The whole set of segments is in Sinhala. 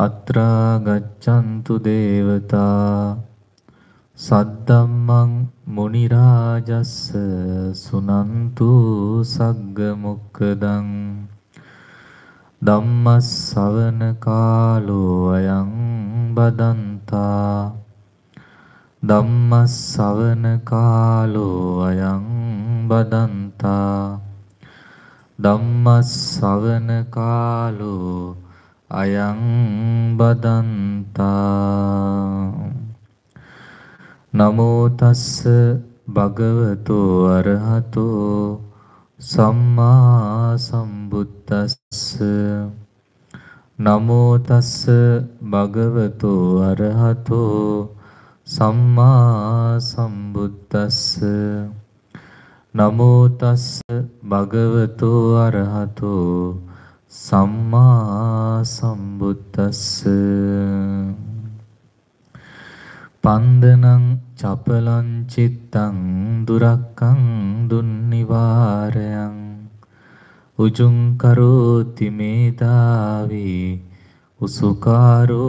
अत्रा गच्छन्तु देवता सद्धम्मं मुनिराजस्स सुनन्तु सग्गमुक्खदं धम्मस्सवन कालो अयं बदन्ता धम्मस्सवन कालो अयं बदन्ता धम्मस्सवन कालो अयं बदन्ता। नमो तस्स भगवतो अरहतो सम्मा सम्बुद्धस्स। नमो तस्स भगवतो अरहतो सम्मा सम्बुद्धस्स। नमो तस्स भगवतो अरहतो सम्मा सम्बुद्धस्स। पन्दनं चपलं चित्तं दुरक्कं दुन्निवारयं उजुं करोति मेधावी उसुकारो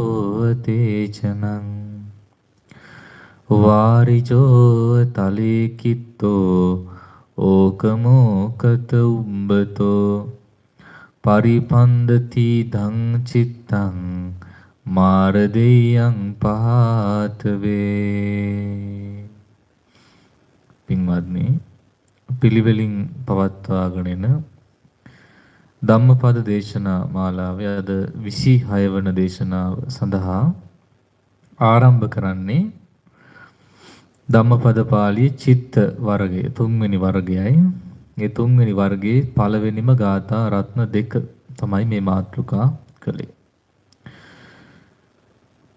तेजनं वारिजो तलेकितो ओकमोकत उम्बतो परिपन्दति धं चित्तं මාරදේයං පහතවේ. පින්වත්නි, පිළිවෙලින් පවත්වාගෙන එන ධම්මපද දේශනා මාලාවේ අද 26 වන දේශනාව සඳහා ආරම්භ කරන්නේ ධම්මපද පාළියේ චිත්ත වර්ගයේ තුන්වෙනි වර්ගයයි. මේ තුන්වෙනි වර්ගයේ පළවෙනිම ගාථා රත්න දෙක තමයි මේ මාතෘකා කළේ.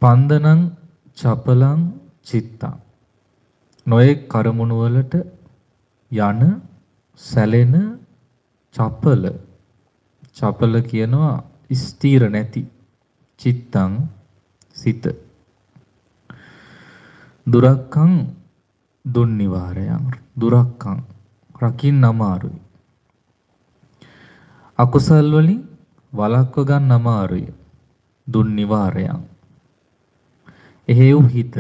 පන්දනං චපලං චිත්තං, නොයෙක් කරමුණු වලට යන සැලෙන චපල, චපල කියනවා ස්ථිර නැති, චිත්තං සිත, දුරක්ඛං දුන්නිවාරයං, දුරක්ඛං රකින්න අමාරුයි, අකුසල් වලින් වළක්ව ගන්න අමාරුයි, දුන්නිවාරයං එහෙව් හිත.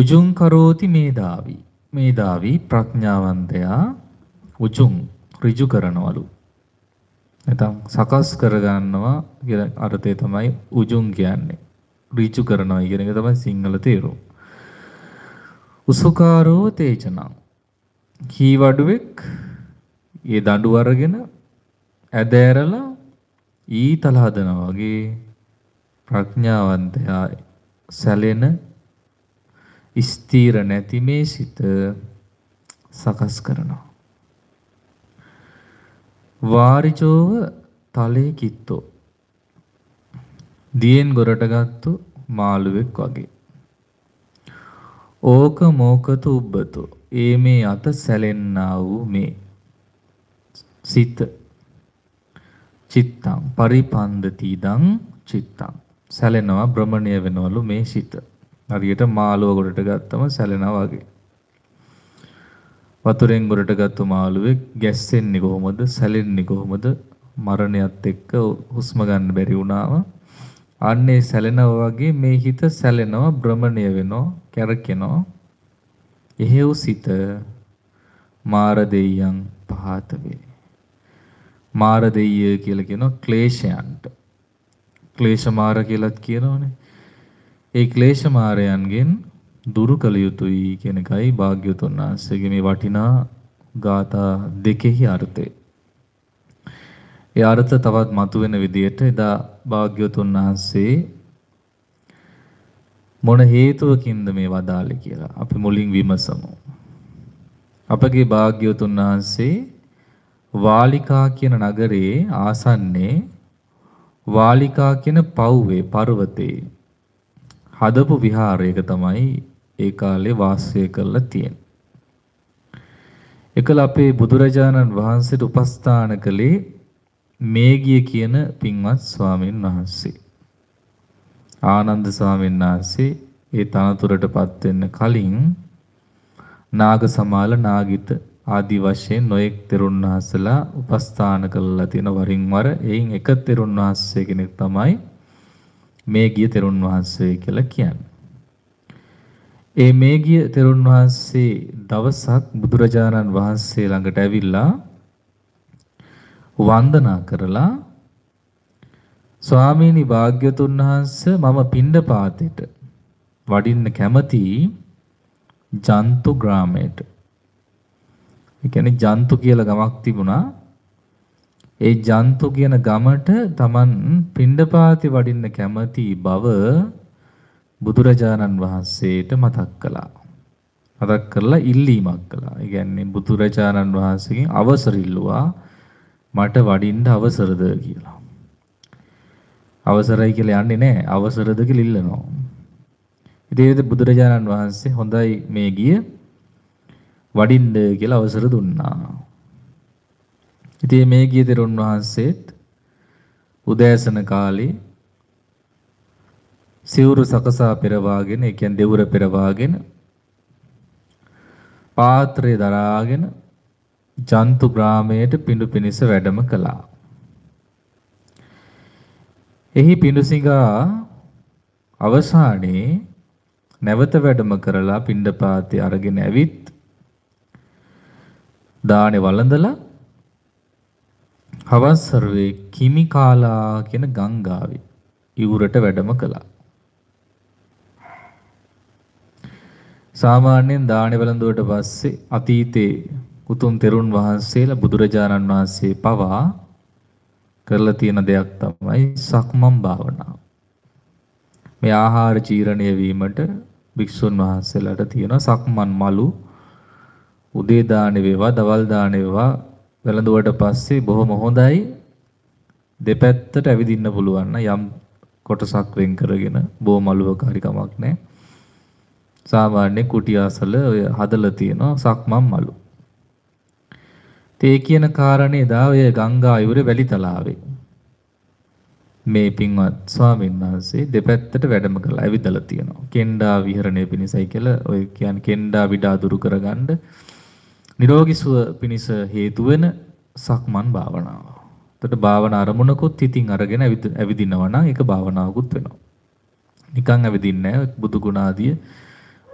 උජුං කරෝති මේදාවි, මේදාවි ප්‍රඥාවන්තයා උජුං ඍජු කරනවලු නැත්නම් සකස් කරගන්නවා කියන අර්ථය තමයි උජුං කියන්නේ. ඍජු කරනවා කියන එක තමයි සිංහල තේරුම. උසුකාරෝ තේජනං, කී වඩුවෙක් ඒ දඬු අරගෙන ඇද ඇරලා ඊතල හදනවා වගේ ප්‍රඥාවන්තයා සැලෙන ස්ථීර නැති මේ සිත සකස් කරනවා. වාරිචෝව තලේ කිත්තෝ, දියෙන් ගොරටගත්තු මාළුවෙක් වගේ. ඕක මෝකත උබ්බතෝ, ඒ මේ අත සැලෙන්නා වූ මේ සිත. චිත්තං පරිපන්දති දං චිත්තං, සැලෙනවා භ්‍රමණය වෙනවලු මේ සිත. හරියට මාළුව ගොඩට ගත්තම සැලෙනවා වගේ. වතුරෙන් ගොඩට ගත්තු මාළුවෙක් ගැස්සෙන්නේ කොහොමද, සැලෙන්නේ කොහොමද, මරණයත් එක්ක හුස්ම ගන්න බැරි වුණාම අන්නේ සැලෙනවා වගේ මේ හිත සැලෙනවා, භ්‍රමණය වෙනවා, කැරකෙනවා. එහෙව් සිත මාර දෙයියන් පහත වේ. මාර දෙයිය කියලා කියනවා ක්ලේශයන්ට. ක්ලේශ මාර කියලත් කියනවනේ. ඒ ක්ලේශ මාරයන්ගෙන් දුරු කළ යුතුයි කියන එකයි භාග්‍යවතුන් වහන්සේගේ මේ වටිනා ගාථා දෙකෙහි අර්ථය. ඒ අර්ථ තවත් මතුවෙන විදිහට එදා භාග්‍යවතුන් වහන්සේ මොන හේතුවකින්ද මේ වදාළේ කියලා අපි මුලින් විමසමු. අපගේ භාග්‍යවතුන් වහන්සේ වාලිකා කියන නගරයේ ආසන්නයේ වාලිකා කියන පව්වේ පර්වතේ හදපු විහාරයක තමයි ඒ කාලේ වාසය කරලා තියෙන්නේ. එකල අපේ බුදුරජාණන් වහන්සේට උපස්ථාන කළේ මේගිය කියන පින්වත් ස්වාමීන් වහන්සේ. ආනන්ද ස්වාමීන් වහන්සේ ඒ තනතුරටපත් වෙන්න කලින් නාග සමාල නාගිත ආදි වශයෙන් නොඑක් තෙරුන් වහන්සේලා උපස්ථාන කළා තියෙන වරින් වර එයින් එක තෙරුන් වහන්සේ කෙනෙක් තමයි මේ ගිය තෙරුන් වහන්සේ කියලා කියන්නේ. ඒ මේ ගිය තෙරුන් වහන්සේ දවසක් බුදුරජාණන් වහන්සේ ළඟට ඇවිල්ලා වන්දනා කරලා ස්වාමීනි භාග්‍යතුන් වහන්සේ මම පිණ්ඩපාතේට වඩින්න කැමති ජන්තු ග්‍රාමයට. ඒ කියන්නේ ජන්තු කියලා ගමක් තිබුණා. ඒ ජන්තු කියන ගමට Taman පිණ්ඩපාතේ වඩින්න කැමති බව බුදුරජාණන් වහන්සේට මතක් කළා. මතක් කරලා ඉල්ලීමක් කළා. ඒ කියන්නේ බුදුරජාණන් වහන්සේගෙන් අවසර ඉල්ලුවා මට වඩින්න අවසරද කියලා. අවසරයි කියලා යන්නේ නැහැ, අවසරද කියලා ඉල්ලනවා. ඉතින් ඒ විදිහට බුදුරජාණන් වහන්සේ හොඳයි මේ ගිය වඩින්න කියලා අවසර දුන්නා. ඉතින් මේ ගිය තෙරුන් වහන්සේත් උදෑසන කාලේ සිවුරු සකසා පෙරවාගෙන, ඒ කියන්නේ දෙවුර පෙරවාගෙන, පාත්‍රය දරාගෙන ජන්තු ග්‍රාමයට පිඬු පිනිස වැඩම කළා. එහි පිඬුසිඟා අවසානයේ නැවත වැඩම කරලා පිණ්ඩපාතේ අරගෙන ඇවිත් දානේ වළඳලා හවස් සර්වේ කිමිකාලා කියන ගංගාවේ ඉවුරට වැඩම කළා. සාමාන්‍යයෙන් දානේ වළඳුවට පස්සේ අතීතේ උතුම් තෙරුන් වහන්සේලා බුදුරජාණන් වහන්සේ පවා කරලා තියෙන දෙයක් තමයි සක්මන් භාවනාව. මේ ආහාර ජීර්ණය වීමට භික්ෂුන් වහන්සේලාට තියෙන සක්මන් මලු උදේ දාන වේවා දවල් දාන වේවා වැළඳුවට පස්සේ බොහොම හොඳයි, දෙපැත්තට ඇවිදින්න පුළුවන් යම් කොටසක් වෙන් කරගෙන බෝ මලුවක හරි කමක් නැහැ. සාමාන්‍ය කුටි ආසල ඔය හදලා තියෙන සක්මන් මලු. ඒ කියන කාරණේ දා ඔය ගංගා ඉවුරේ වැලි තලාවේ මේ පින්වත් ස්වාමීන් වහන්සේ දෙපැත්තට වැඩම කරලා ඇවිදලා තියෙනවා. කෙන්ඩා විහරණය පිණිසයි කියලා ඔය කියන්නේ කෙන්ඩා විඩා දුරු කරගන්න නිරෝගී සුව පිණිස හේතු වෙන සක්මන් භාවනාව. එතකොට භාවනා අරමුණකුත් ඉතින් අරගෙන ඇවිදිනවා නම් ඒක භාවනාවකුත් වෙනවා. නිකන් ඇවිදින්නේ නැහැ. බුදු ගුණ ආදී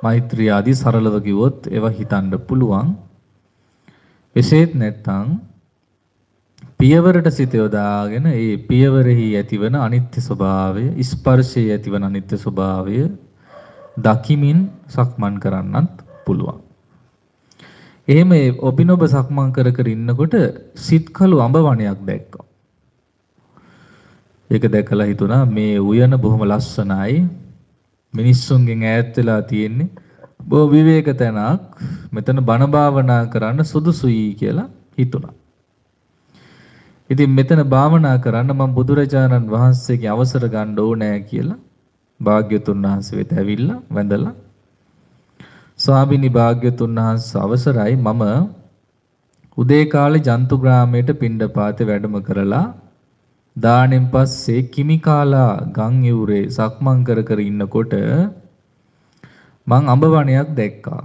මෛත්‍රී ආදී සරලව කිව්වොත් ඒවා හිතන්න පුළුවන්. එසේත් නැත්නම් පියවරට සිත යොදාගෙන ඒ පියවරෙහි ඇතිවන අනිත්‍ය ස්වභාවය, ස්පර්ශයේ ඇතිවන අනිත්‍ය ස්වභාවය දකිමින් සක්මන් කරන්නත් පුළුවන්. එහෙම ඔබිනොබ සක්මන් කර කර ඉන්නකොට සිත්කලු අඹ වණයක් දැක්කා. ඒක දැකලා හිතුණා මේ උයන බොහොම ලස්සනයි, මිනිස්සුන්ගෙන් ඈත් වෙලා තියෙන්නේ, බොහෝ විවේක තැනක්, මෙතන බණ භාවනා කරන්න සුදුසුයි කියලා හිතුණා. ඉතින් මෙතන භාවනා කරන්න මම බුදුරජාණන් වහන්සේගේ අවසර ගන්න ඕනෑ කියලා භාග්‍යතුන් වහන්සේ වෙත ඇවිල්ලා වැඳලා ස්වාමිනී භාග්‍යතුන් වහන්සේ අවසරයි, මම උදේ කාලේ ජන්තු ග්‍රාමයට පිණ්ඩපාතේ වැඩම කරලා දාණයෙන් පස්සේ කිමිකාලා ගම් ඉවුරේ සක්මන් කර කර ඉන්නකොට මං අඹ වණයක් දැක්කා.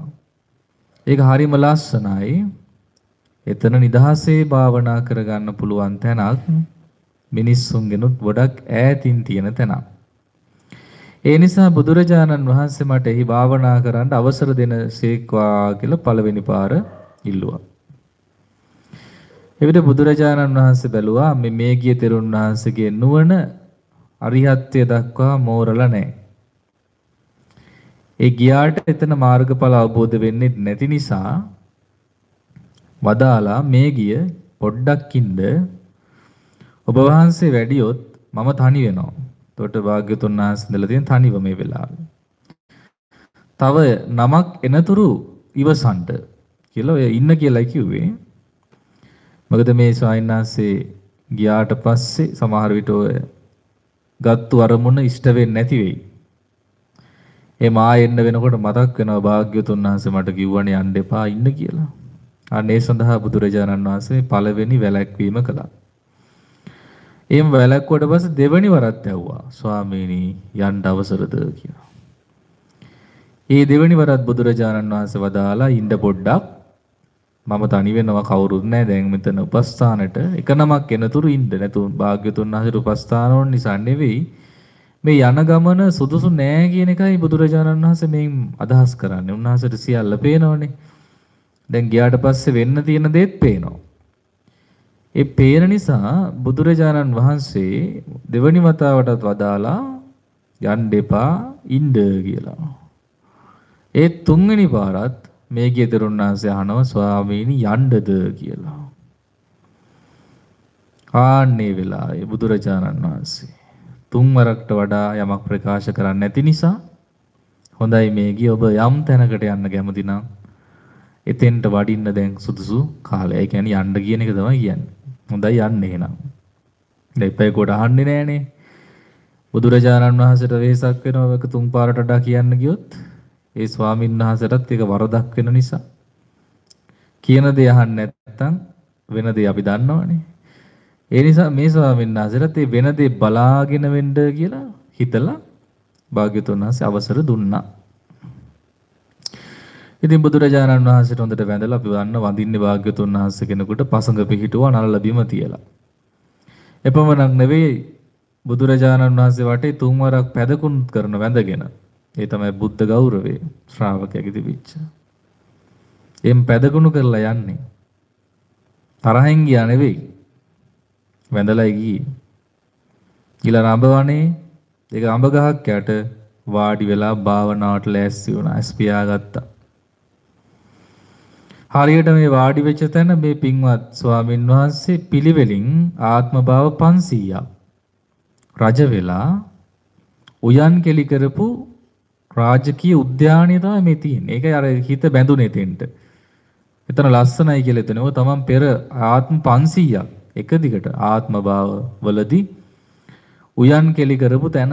ඒක හරිම ලස්සනයි. එතන නිදහසේ භාවනා කරගන්න පුළුවන් තැනක්, මිනිස්සුන්ගෙනුත් ගොඩක් ඈතින් තියෙන තැනක්. ඒ නිසා බුදුරජාණන් වහන්සේ මට එහි භාවනා කරන්න අවසර දෙන සේක්වා කියලා පළවෙනි පාර ඉල්ලුවා. එවිට බුදුරජාණන් වහන්සේ බැලුවා මේ ගිය තෙරුන් වහන්සේගේ නුවණ අරිහත්ත්වයට දක්වා මෝරලා නැහැ. ඒ ගියාට එතන මාර්ගඵල අවබෝධ වෙන්නේ නැති නිසා වදාලා මේ ගිය පොඩ්ඩක් ඉඳ ඔබ වහන්සේ වැඩියොත් මම තනි වෙනවා. එතකොට භාග්‍යතුන් වහන්සේ ඉඳලා තියෙන තනිව මේ වෙලාවේ. තව නමක් එනතුරු ඉවසන්ට කියලා ඔය ඉන්න කියලා කිව්වේ. මොකද මේ ස්වාමීන් වහන්සේ ගියාට පස්සේ සමහර විට ඔය ගත්තු අරමුණ ඉෂ්ට වෙන්නේ නැති වෙයි. එහම ආයෙන්න වෙනකොට මතක් වෙනවා භාග්‍යතුන් වහන්සේ මට කිව්වනේ යන්න එපා ඉන්න කියලා. අනේ සඳහා බුදුරජාණන් වහන්සේ පළවෙනි වැලැක්වීම කළා. එම් වැලැක්වුවට පස්සේ දෙවෙනි වරත් ඇව්වා. ස්වාමීනි යන්න අවසරද කියලා. ඒ දෙවෙනි වරත් බුදුරජාණන් වහන්සේ වදාලා ඉන්න පොඩ්ඩක් මම තනිවෙනව කවුරුත් නැහැ දැන් මෙතන උපස්ථානෙට එක නමක් එනතුරු ඉන්න නැතුව භාග්‍යතුන් වහන්සේට උපස්ථාන ඕන නිසා නෙවෙයි මේ යන ගමන සුදුසු නෑ කියන එකයි බුදුරජාණන් වහන්සේ මේ අදහස් කරන්නේ. උන්වහන්සේට සියල්ල පේනවනේ. දැන් ගියාට පස්සේ වෙන්න තියෙන දේත් පේනවා. ඒ පේන නිසා බුදුරජාණන් වහන්සේ දෙවනි වතාවටත් වදාලා යන්න එපා ඉන්න කියලා. ඒ තුන්වෙනි පාරත් මේ ගෙදරුන්නාන්සේ අහනව ස්වාමීනි යන්නද කියලා. ආන්නේ වෙලාවේ බුදුරජාණන් වහන්සේ තුන්වරකට වඩා යමක් ප්‍රකාශ කරන්නේ නැති නිසා හොඳයි මේ ගිය ඔබ යම් තැනකට යන්න කැමති නම් එතෙන්ට වඩින්න දැන් සුදුසු කාලය. ඒ කියන්නේ යන්න කියන එක තමයි කියන්නේ. හොඳයි යන්න එහෙනම්. දෙපැයි කොට අහන්නේ නැහනේ. බුදුරජාණන් වහන්සේට වෙහසක් වෙනවා ඔක තුන් පාරට වඩා කියන්න ගියොත්. ඒ ස්වාමීන් වහන්සේටත් ඒක වරදක් වෙන නිසා කියන දේ අහන්නේ නැත්නම් වෙන දේ අපි දන්නවනේ. ඒ නිසා මේ ස්වාමීන් වහන්සේට ඒ වෙන දේ බලාගෙන වෙන්න කියලා හිතලා භාග්‍යවතුන් වහන්සේ අවසර දුන්නා. ඉතින් බුදුරජාණන් වහන්සේට හොඳට වැඳලා අපි වන්න වඳින්නේ භාග්‍යවතුන් වහන්සේ කෙනෙකුට පසඟ පිහිටුවා නළල බිම තියලා. එපමණක් නෙවෙයි බුදුරජාණන් වහන්සේ වටේ තුන්වරක් පැදකුණු කරන වැඳගෙන ඒ තමයි බුද්ධ ගෞරවයේ ශ්‍රාවකයාගේ තිබිච්ච. එම් පැදගුණ කරලා යන්නේ. තරහෙන් ගියා නෙවෙයි. වැඳලා ගියේ. ඊළඟ අඹවනේ ඒක අඹ ගහක් යට වාඩි වෙලා භාවනාවට ලෑස්ති වුණා. ස්පියා ගත්තා. හරියට මේ වාඩි වෙච්ච තැන මේ පින්වත් ස්වාමින් වහන්සේ පිළිවෙලින් ආත්ම භාව 500ක් රජ වෙලා උයන් කෙලි කරපු රාජකීය උද්‍යානය තමයි මේ තියෙන්නේ. ඒකයි අර හිත බැඳුනේ තෙන්ට. එතන ලස්සනයි කියලා එතනව තමන් පෙර ආත්ම 500ක් එක දිගට ආත්ම භාව වලදී උයන් කෙලි කරපු තැන.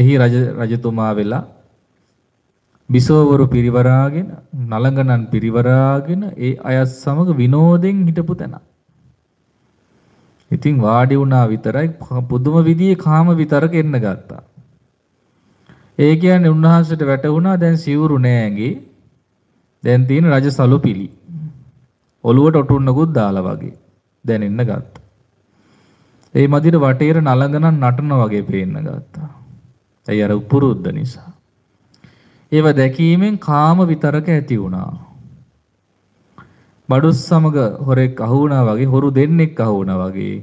එහි රජතුමා වෙලා බිසෝවරු පිරිවරාගෙන නලංගනන් පිරිවරාගෙන ඒ අයත් සමග විනෝදෙන් හිටපු තැන. ඉතින් වාඩි වුණා විතරයි පුදුම විදිහේ කාම විතරක එන්න ගත්තා. ඒ කියන්නේ උන්වහන්සේට වැටුණා දැන් සිවුරු නෑ ඇඟේ. දැන් තියෙන රජ සලුපිලි. ඔළුවට ඔටුන්නකුත් දාලා වගේ දැනෙන්න ගත්තා. ඒ මදිර වටේර නලංගනන් නටන වගේ පේන්න ගත්තා. ඇයි අර උපුරුද්ද නිසා. ඒව දැකීමෙන් කාම විතරක ඇති වුණා. බඩුස් සමග හොරෙක් අහු වුණා වගේ හොරු දෙන්නෙක් අහු වුණා වගේ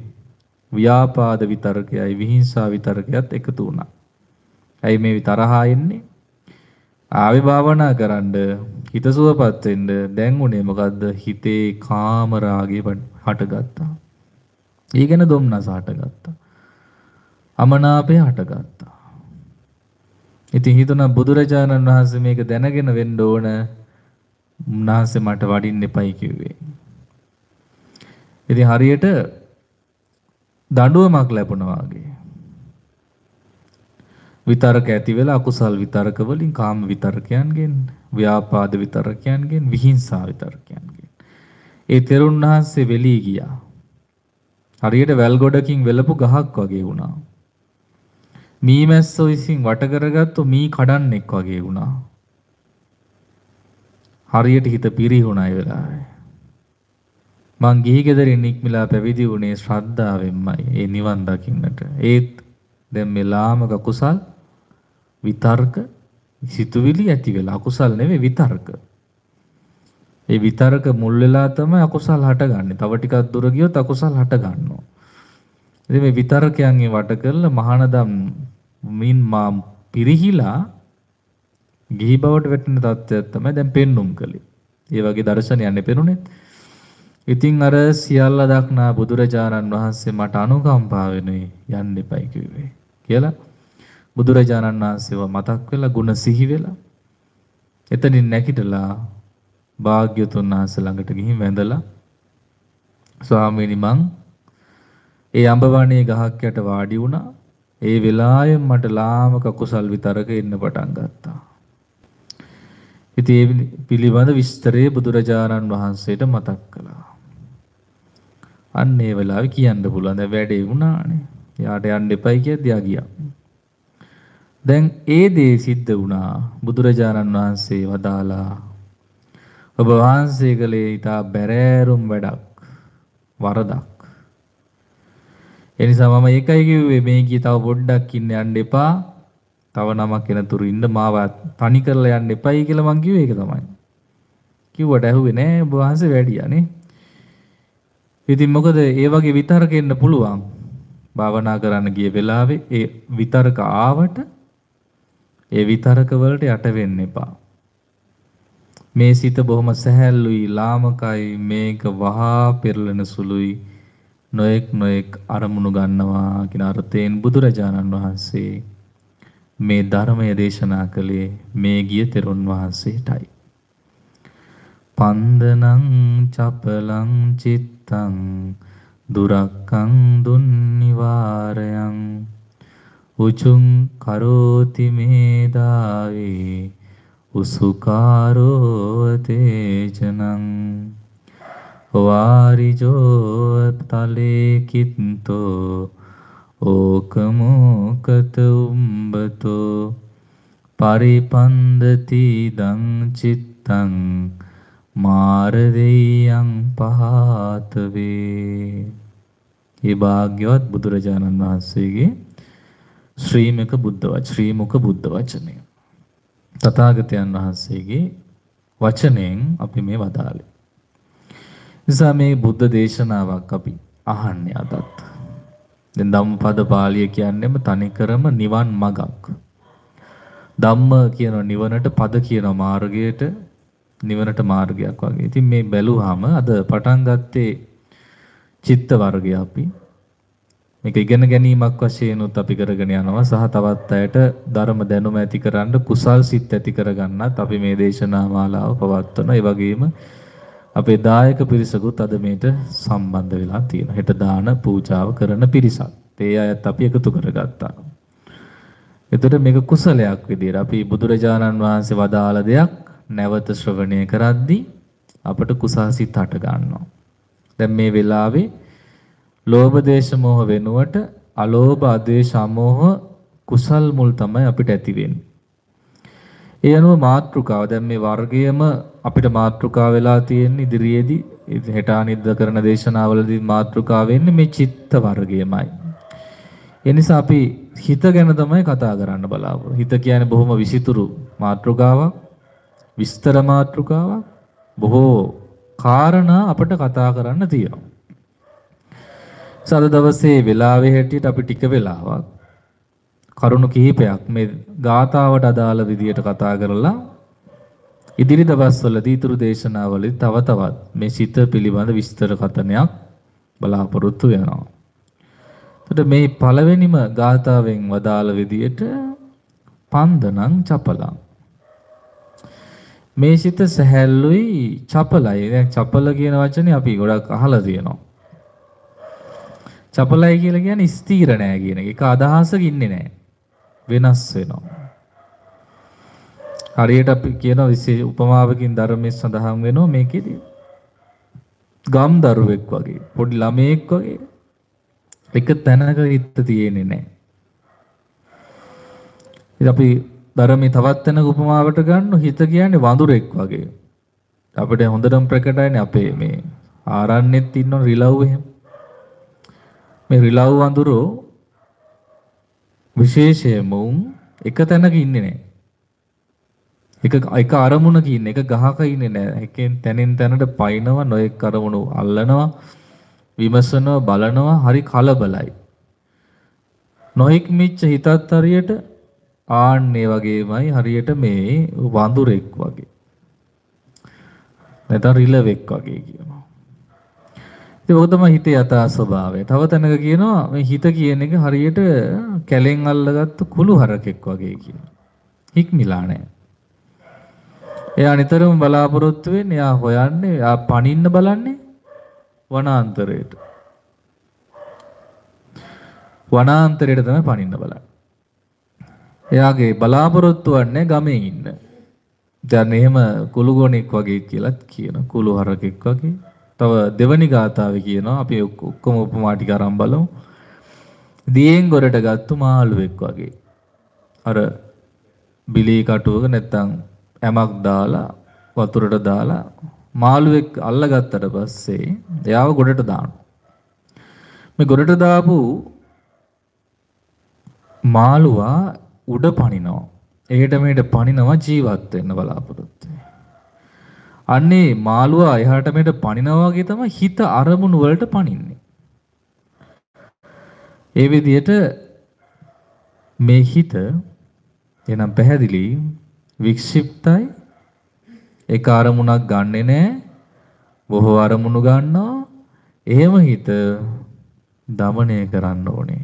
ව්‍යාපාද විතරකයයි විහිංසා විතරකයත් එකතු වුණා. ඇයි මේ තරහා එන්නේ? ආවි භාවනා කරන්ඩ හිත සුවපත් වෙන්න දැන් උනේ මොකද්ද? හිතේ කාම රාගේ හටගත්තා. ඊගෙන දුම්නස හටගත්තා. අමනාපය හටගත්තා. ඉතින් හිතුණා බුදුරජාණන් වහන්සේ මේක දැනගෙන වෙන්න ඕන. උන්වහන්සේ මට වඩින්න එපයි කිව්වේ. ඉතින් හරියට දඬුවමක් ලැබුණා වගේ. විතරක ඇති වෙලා අකුසල් විතරක වලින් කාම විතරකයන්ගෙන් ව්‍යාපාද විතරකයන්ගෙන් විහිංසා විතරකයන්ගෙන් ඒ තෙරුන් වහන්සේ වෙලී ගියා. හරියට වැල් ගොඩකින් වෙලපු ගහක් වගේ වුණා. මී මැස්සෝ විසින් වට කරගත්තු මී කඩන්නෙක් වගේ වුණා. හරියට හිත පිරිහුණා ඒ වෙලාවේ. මං ගිහි ගෙදරින් නික්මලා පැවිදි වුණේ ශ්‍රද්ධාවෙන්මයි ඒ නිවන් දකින්නට. ඒත් දැන් මේ ලාමක කුසල් විතර්ක සිතුවිලි ඇති වෙලා අකුසල් නෙවෙයි විතර්ක. ඒ විතර්ක මුල් වෙලා තමයි අකුසල් හටගන්නේ. තව ටිකක් දුර ගියොත් අකුසල් හටගන්නවා. ඉතින් මේ විතර්කයන්ගේ වට කරලා මහානදම් මින් මා පිරිහිලා ගිහි බවට වැටෙන තත්ත්වයක් තමයි දැන් පෙන්눔 කළේ. ඒ වගේ දර්ශනයන්නේ පෙනුනේ. ඉතින් අර සියල්ල දක්නා බුදුරජාණන් වහන්සේ මට අනුකම්පා වෙනුයි යන්න එපයි කිව්වේ කියලා. බුදුරජාණන් වහන්සේව මතක් වෙලා ගුණ සිහි වෙලා එතනින් නැගිටලා භාග්‍යවතුන් වහන්සේ ළඟට ගිහින් වැඳලා ස්වාමීනි මං ඒ අඹවණේ ගහක් යට වාඩි වුණා. ඒ වෙලාවේ මට ලාමක කුසල් විතරක ඉන්න පටන් ගත්තා. ඉතින් ඒ පිළිබඳ විස්තරය බුදුරජාණන් වහන්සේට මතක් කළා. අන්න ඒ වෙලාවේ කියන්න පුළුවන් දැන් වැඩේ වුණානේ. එයාට යන්න එපයි කියද්දී ආ ගියා. දැන් ඒ දේ සිද්ධ වුණා. බුදුරජාණන් වහන්සේ වදාලා ඔබ වහන්සේ කලේ ඊට බැරෑරුම් වැඩක්, වරදක්. ඒ නිසා මම ඒකයි කිව්වේ මේ කී තව පොඩ්ඩක් ඉන්න යන්න එපා. තව නමක් එනතුරු ඉන්න මාව තනි කරලා යන්න එපයි කියලා මං කිව්වේ ඒක තමයි. කිව්වට ඇහුවේ නෑ ඔබ වහන්සේ වැඩියානේ. ඉතින් මොකද ඒ වගේ විතරක එන්න පුළුවන්. භාවනා කරන්න ගිය වෙලාවේ ඒ විතරක ආවට ඒ විතරක වලට යට වෙන්න එපා. මේ සිත බොහොම සැහැල්ලුයි, ලාමකයි, මේක වහා පෙරලෙන සුළුයි, නොඑක් නොඑක් අරමුණු ගන්නවා කියන අර්ථයෙන් බුදුරජාණන් වහන්සේ මේ ධර්මය දේශනා කළේ මේ ගිය තෙරුන් වහන්සේටයි. පන්දනං චපලං චිත්තං දුරක්ඛං දුන්නිවාරයං උචුං කරෝති මේ දාවේ උසුකාරෝ තේජනං වාරිජෝ තලේ කිත්තෝ ඕකමෝකත උම්බතෝ පරිපන්දති දං චිත්තං මාරදේයං පහතවේ. ඒ භාග්‍යවත් බුදුරජාණන් වහන්සේගේ ශ්‍රීමක බුද්ධ වචනය, තථාගතයන් වහන්සේගේ වචනයෙන් අපි මේ වදාළේ. නිසා මේ බුද්ධ දේශනාවක් අපි අහන්නේ අදත්. දැන් ධම්මපද පාළිය කියන්නේම තනිකරම නිවන් මගක්. ධම්ම කියන නිවනට, පද කියන මාර්ගයට, නිවනට මාර්ගයක් වගේ. ඉතින් මේ බැලුවාම අද පටන් ගත්තේ චිත්ත වර්ගය අපි. මේක ඉගෙන ගැනීමක් වශයෙන් උත් අපි කරගෙන යනවා සහ තවත් අයට ධර්ම දැනුම ඇති කරන්න, කුසල් සිත් ඇති කරගන්නත් අපි මේ දේශනා මාලාව පවත්වනවා. ඒ වගේම අපේ දායක පිරිසකුත් අද මේට සම්බන්ධ වෙලා තියෙනවා. හෙට දාන පූජාව කරන පිරිසක්. ඒ අයත් අපි එකතු කරගත්තා. ඒතර මේක කුසලයක් විදියට අපි බුදුරජාණන් වහන්සේ වදාළ දෙයක් නැවත ශ්‍රවණය කරද්දී අපට කුසාසිත හට ගන්නවා. දැන් මේ වෙලාවේ ලෝභ දේශ මොහ වෙනුවට අලෝභ ආදේශ මොහ කුසල් මුල් තමයි අපිට ඇති වෙන්නේ. ඒ අනුව මාත්‍රිකාව දැන් මේ වර්ගයේම අපිට මාත්‍රිකාව වෙලා තියෙන ඉදිරියේදී හෙට අනිද්ද කරන දේශනාවලදී මාත්‍රිකාව වෙන්නේ මේ චිත්ත වර්ගයමයි. ඒ නිසා අපි හිත ගැන තමයි කතා කරන්න බලාපොරොත්තු. හිත කියන්නේ බොහොම විසිතුරු මාත්‍රිකාවක්, විස්තර මාත්‍රිකාවක්, බොහෝ කාරණා අපට කතා කරන්න තියෙනවා. සාද දවසේ වෙලාවේ හැටියට අපි ටික වෙලාවක් කරුණු කිහිපයක් මේ ගාථාවට අදාළ විදියට කතා කරලා ඉදිරි දවස්වලදී ඊතුරු දේශනාවලදී තව තවත් මේ සිත පිළිබඳ විස්තර කතනයක් බලාපොරොත්තු වෙනවා. එතකොට මේ පළවෙනිම ගාථාවෙන් වදාළ විදියට පන්දනං චපලං, මේ සිත සැහැල්ලුයි, චපලයි. දැන් චපල කියන වචනේ අපි ගොඩක් අහලා තියෙනවා. චපලයි කියලා කියන්නේ ස්ථිර නෑ කියන එක. ඒක අදහසක් ඉන්නේ නෑ. වෙනස් වෙනවා. හරියට අපි කියන විශේෂ උපමාවකින් ධර්මයේ සඳහන් වෙනවා මේකෙදී. ගම් දරුවෙක් වගේ, පොඩි ළමයෙක් වගේ එක තැනක හිට තියෙන්නේ නෑ. ඉතින් අපි ධර්මයේ තවත් වෙන උපමාවට ගන්න හිත කියන්නේ වඳුරෙක් වගේ. අපිට හොඳටම ප්‍රකටයිනේ අපේ මේ ආරණ්‍යෙත් ඉන්න රිලව් එහෙම. මේ රිලව් වඳුරෝ විශේෂයෙන්ම එක තැනක ඉන්නේ නැහැ. එක අරමුණක ඉන්නේ, එක ගහක ඉන්නේ නැහැ. එකෙන් තැනෙන් තැනට පයින්නවා, නොඑක් අරමුණු අල්ලනවා, විමසනවා, බලනවා, හරි කලබලයි. නොඑක් මිච්ඡ හිතත් හරියට ආන්නේ වගේමයි හරියට මේ වඳුරෙක් වගේ නැත්නම් රිලෙවෙක් වගේ කියනවා. ඉතින් ඔක තමයි හිතේ යථා ස්වභාවය. තව තැනක කියනවා මේ හිත කියන එක හරියට කැලෙන් අල්ලගත්තු කුළු හරකෙක් වගේ කියනවා. හික්මිලා නැහැ. එයා නිතරම බලාපොරොත්තු වෙන්නේ, එයා හොයන්නේ, එයා පනින්න බලන්නේ වනාන්තරයට. වනාන්තරයට තමයි පනින්න බලන්නේ. එයාගේ බලාපොරොත්තු වන්නේ ගමේ ඉන්න. දැන් එහෙම කුළුගොණෙක් වගේ කියලාත් කියන, කුළු හරකෙක් වගේ. තව දෙවනි ගාථාවේ කියනවා අපි ඔක්කොම උපමා ටික අරන් බලමු. දියෙන් ගොඩට ගත්තු මාළුවෙක් වගේ. අර බිලී කටුවක නැත්තම් ඇමක් දාලා වතුරට දාලා මාළුවෙක් අල්ලගත්තට පස්සේ එයාව ගොඩට දානවා. මේ ගොඩට දාපු මාළුවා උඩ පනිනවා. ඒකට මේට පනිනවා ජීවත් වෙන්න බලාපොරොත්තු වෙයි. අනේ මාළුවා එහාට මේට පනිනවා වගේ තමයි හිත අරමුණු වලට පනින්නේ. ඒ විදිහට මේ හිත එනම් පැහැදිලි වික්ෂිප්තයි. එක අරමුණක් ගන්නෙ නෑ, බොහෝ අරමුණු ගන්නවා. එහෙම හිත দমনය කරන්න ඕනේ.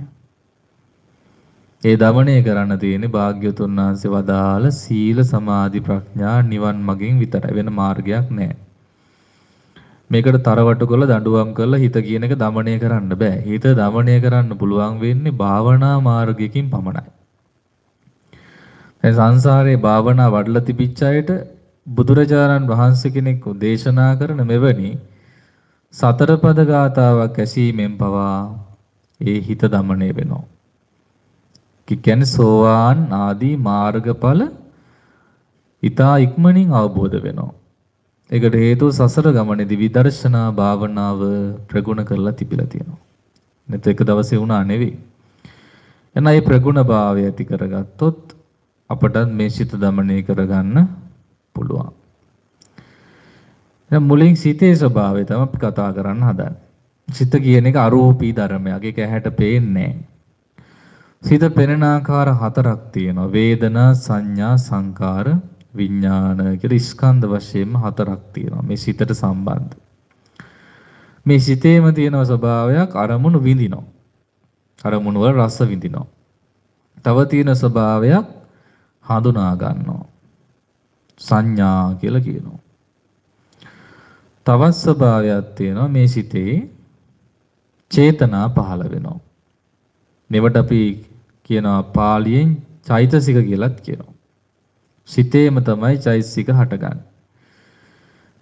ඒ দমনය කරන්න තියෙන්නේ භාග්‍යවතුන් වහන්සේ වදාළ සීල සමාධි ප්‍රඥා නිවන් මගින් විතරයි, වෙන මාර්ගයක් නෑ. මේකට තරවටු කරලා දඬුවම් කරලා හිත කියන එක দমনය කරන්න බෑ. හිත দমনය කරන්න පුළුවන් වෙන්නේ භාවනා මාර්ගයකින් පමණයි. දැන් සංසාරේ භාවනා වඩලා තිබිච්ච අයට බුදුරජාණන් වහන්සේ කෙනෙක් දේශනා කරන මෙවැනි සතරපද ගාථාවක් ඇසීමෙන් පවා ඒ හිත দমনය වෙනවා. කියන්නේ සෝවාන් ආදී මාර්ගඵල ඊතා ඉක්මනින් අවබෝධ වෙනවා. ඒකට හේතුව සසර ගමනේදී විදර්ශනා භාවනාව ප්‍රගුණ කරලා තිබිලා තියෙනවා. නැත්නම් එක දවසේ වුණා නෙවෙයි. එන අය ප්‍රගුණ භාවය ඇති කරගත්තොත් අපට මේ සිත দমনය කරගන්න පුළුවන්. දැන් මුලින් සිතේ ස්වභාවය තමයි අපි කතා කරන්න හදන්නේ. සිත කියන එක අරූපී ධර්මයක්. ඒක ඇහැට පේන්නේ. සිත පෙනෙන ආකාර හතරක් තියෙනවා. වේදනා, සංඥා, සංකාර, විඥාන කියලා ස්කන්ධ වශයෙන්ම හතරක් තියෙනවා. මේ සිතට සම්බන්ධ. මේ සිතේම තියෙන ස්වභාවයක් අරමුණු විඳිනවා. අරමුණු වල රස විඳිනවා. තව තියෙන ස්වභාවයක් හඳුනා ගන්නවා. සංඥා කියලා කියනවා. තවත් ස්වභාවයක් තියෙනවා මේ සිතේ චේතනා පහළ වෙනවා. මේවට අපි කියනවා පාලියෙන් චෛතසික කියලාත් කියනවා. සිතේම තමයි චෛතසික හටගන්නේ.